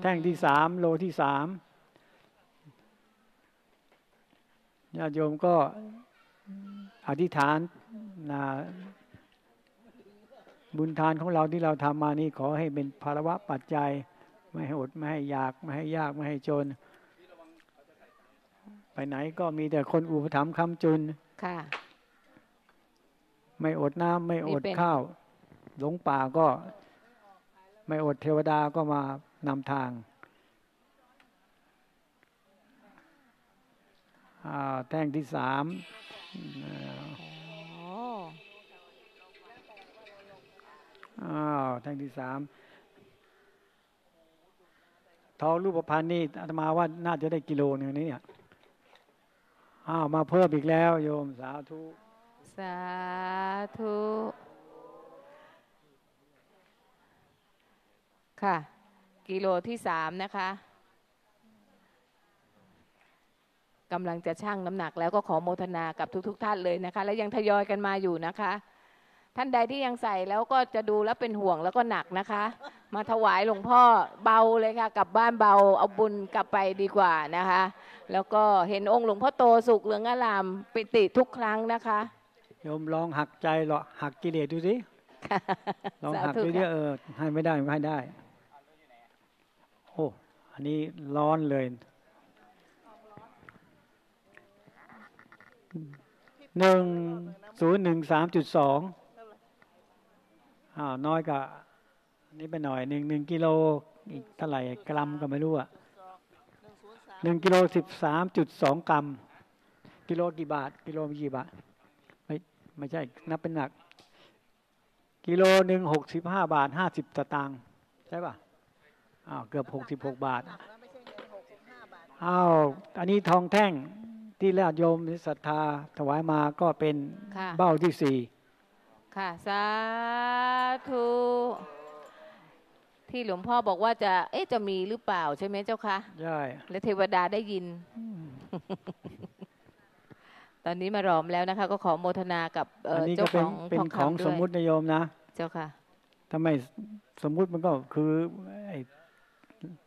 แท่งที่3โลที่3ญาติโยมก็อธิษฐานนะบุญทานของเราที่เราทำมานี่ขอให้เป็นภารวะปัจจัยไม่ให้อดไม่ให้อยากไม่ให้ยากไม่ให้จนไปไหนก็มีแต่คนอุปถัมภ์ค้ำจุน ไม่อดน้ำไม่อดข้าวหลงป่าก็ไม่อดเทวดาก็มานำทางแท่งที่สามแท่งที่สามทองรูปพรรณนี่อาตมาว่าน่าจะได้กิโลนึงนี่มาเพิ่มอีกแล้วโยมสาธุสาธุค่ะกิโลที่สามนะคะกำลังจะชั่งน้ำหนักแล้วก็ขอโมทนากับทุกๆท่านเลยนะคะและยังทยอยกันมาอยู่นะคะท่านใดที่ยังใส่แล้วก็จะดูแล้วเป็นห่วงแล้วก็หนักนะคะมาถวายหลวงพ่อเบาเลยค่ะกลับบ้านเบาเอาบุญกลับไปดีกว่านะคะแล้วก็เห็นองค์หลวงพ่อโตสุขเหลืองอารามปิติทุกครั้งนะคะโยมลองหักใจหรอหักกิเลสดูสิลองหักดูดิให้ไม่ได้ให้ได้โอ้อันนี้ร้อนเลย101.3.2น้อยกว่านี่ไปหน่อย1 กิโลอีกเท่าไหร่กรัมก็ไม่รู้อ่ะ1 กิโล 13.2 กรัมกิโลกี่บาทกิโลกี่บาทไม่ใช่นับเป็นหนักกิโล165.50 บาทใช่ป่ะเกือบ66 บาทอันนี้ทองแท่งที่ญาติโยมศรัทธาถวายมาก็เป็นเบ้าที่สี่ค่ะสาธุที่หลวงพ่อบอกว่าจะจะมีหรือเปล่าใช่ไหมเจ้าคะใช่และเทวดาได้ยิน ตอนนี้มารอมแล้วนะคะก็ขอโมทนากับเจ้าของเป็นของสมมุตินะโยมนะเจ้าค่ะทำไมสมมุติมันก็คือ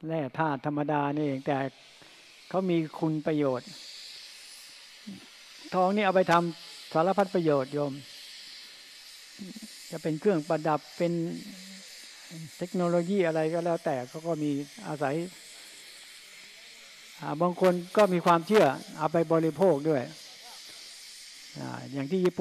แร่ธาตุธรรมดานี่เองแต่เขามีคุณประโยชน์ทองนี่เอาไปทำสารพัดประโยชน์โยมจะเป็นเครื่องประดับเป็นเทคโนโลยีอะไรก็แล้วแต่เขาก็มีอาศัยบางคนก็มีความเชื่อเอาไปบริโภคด้วยอย่างที่ญี่ปุ่น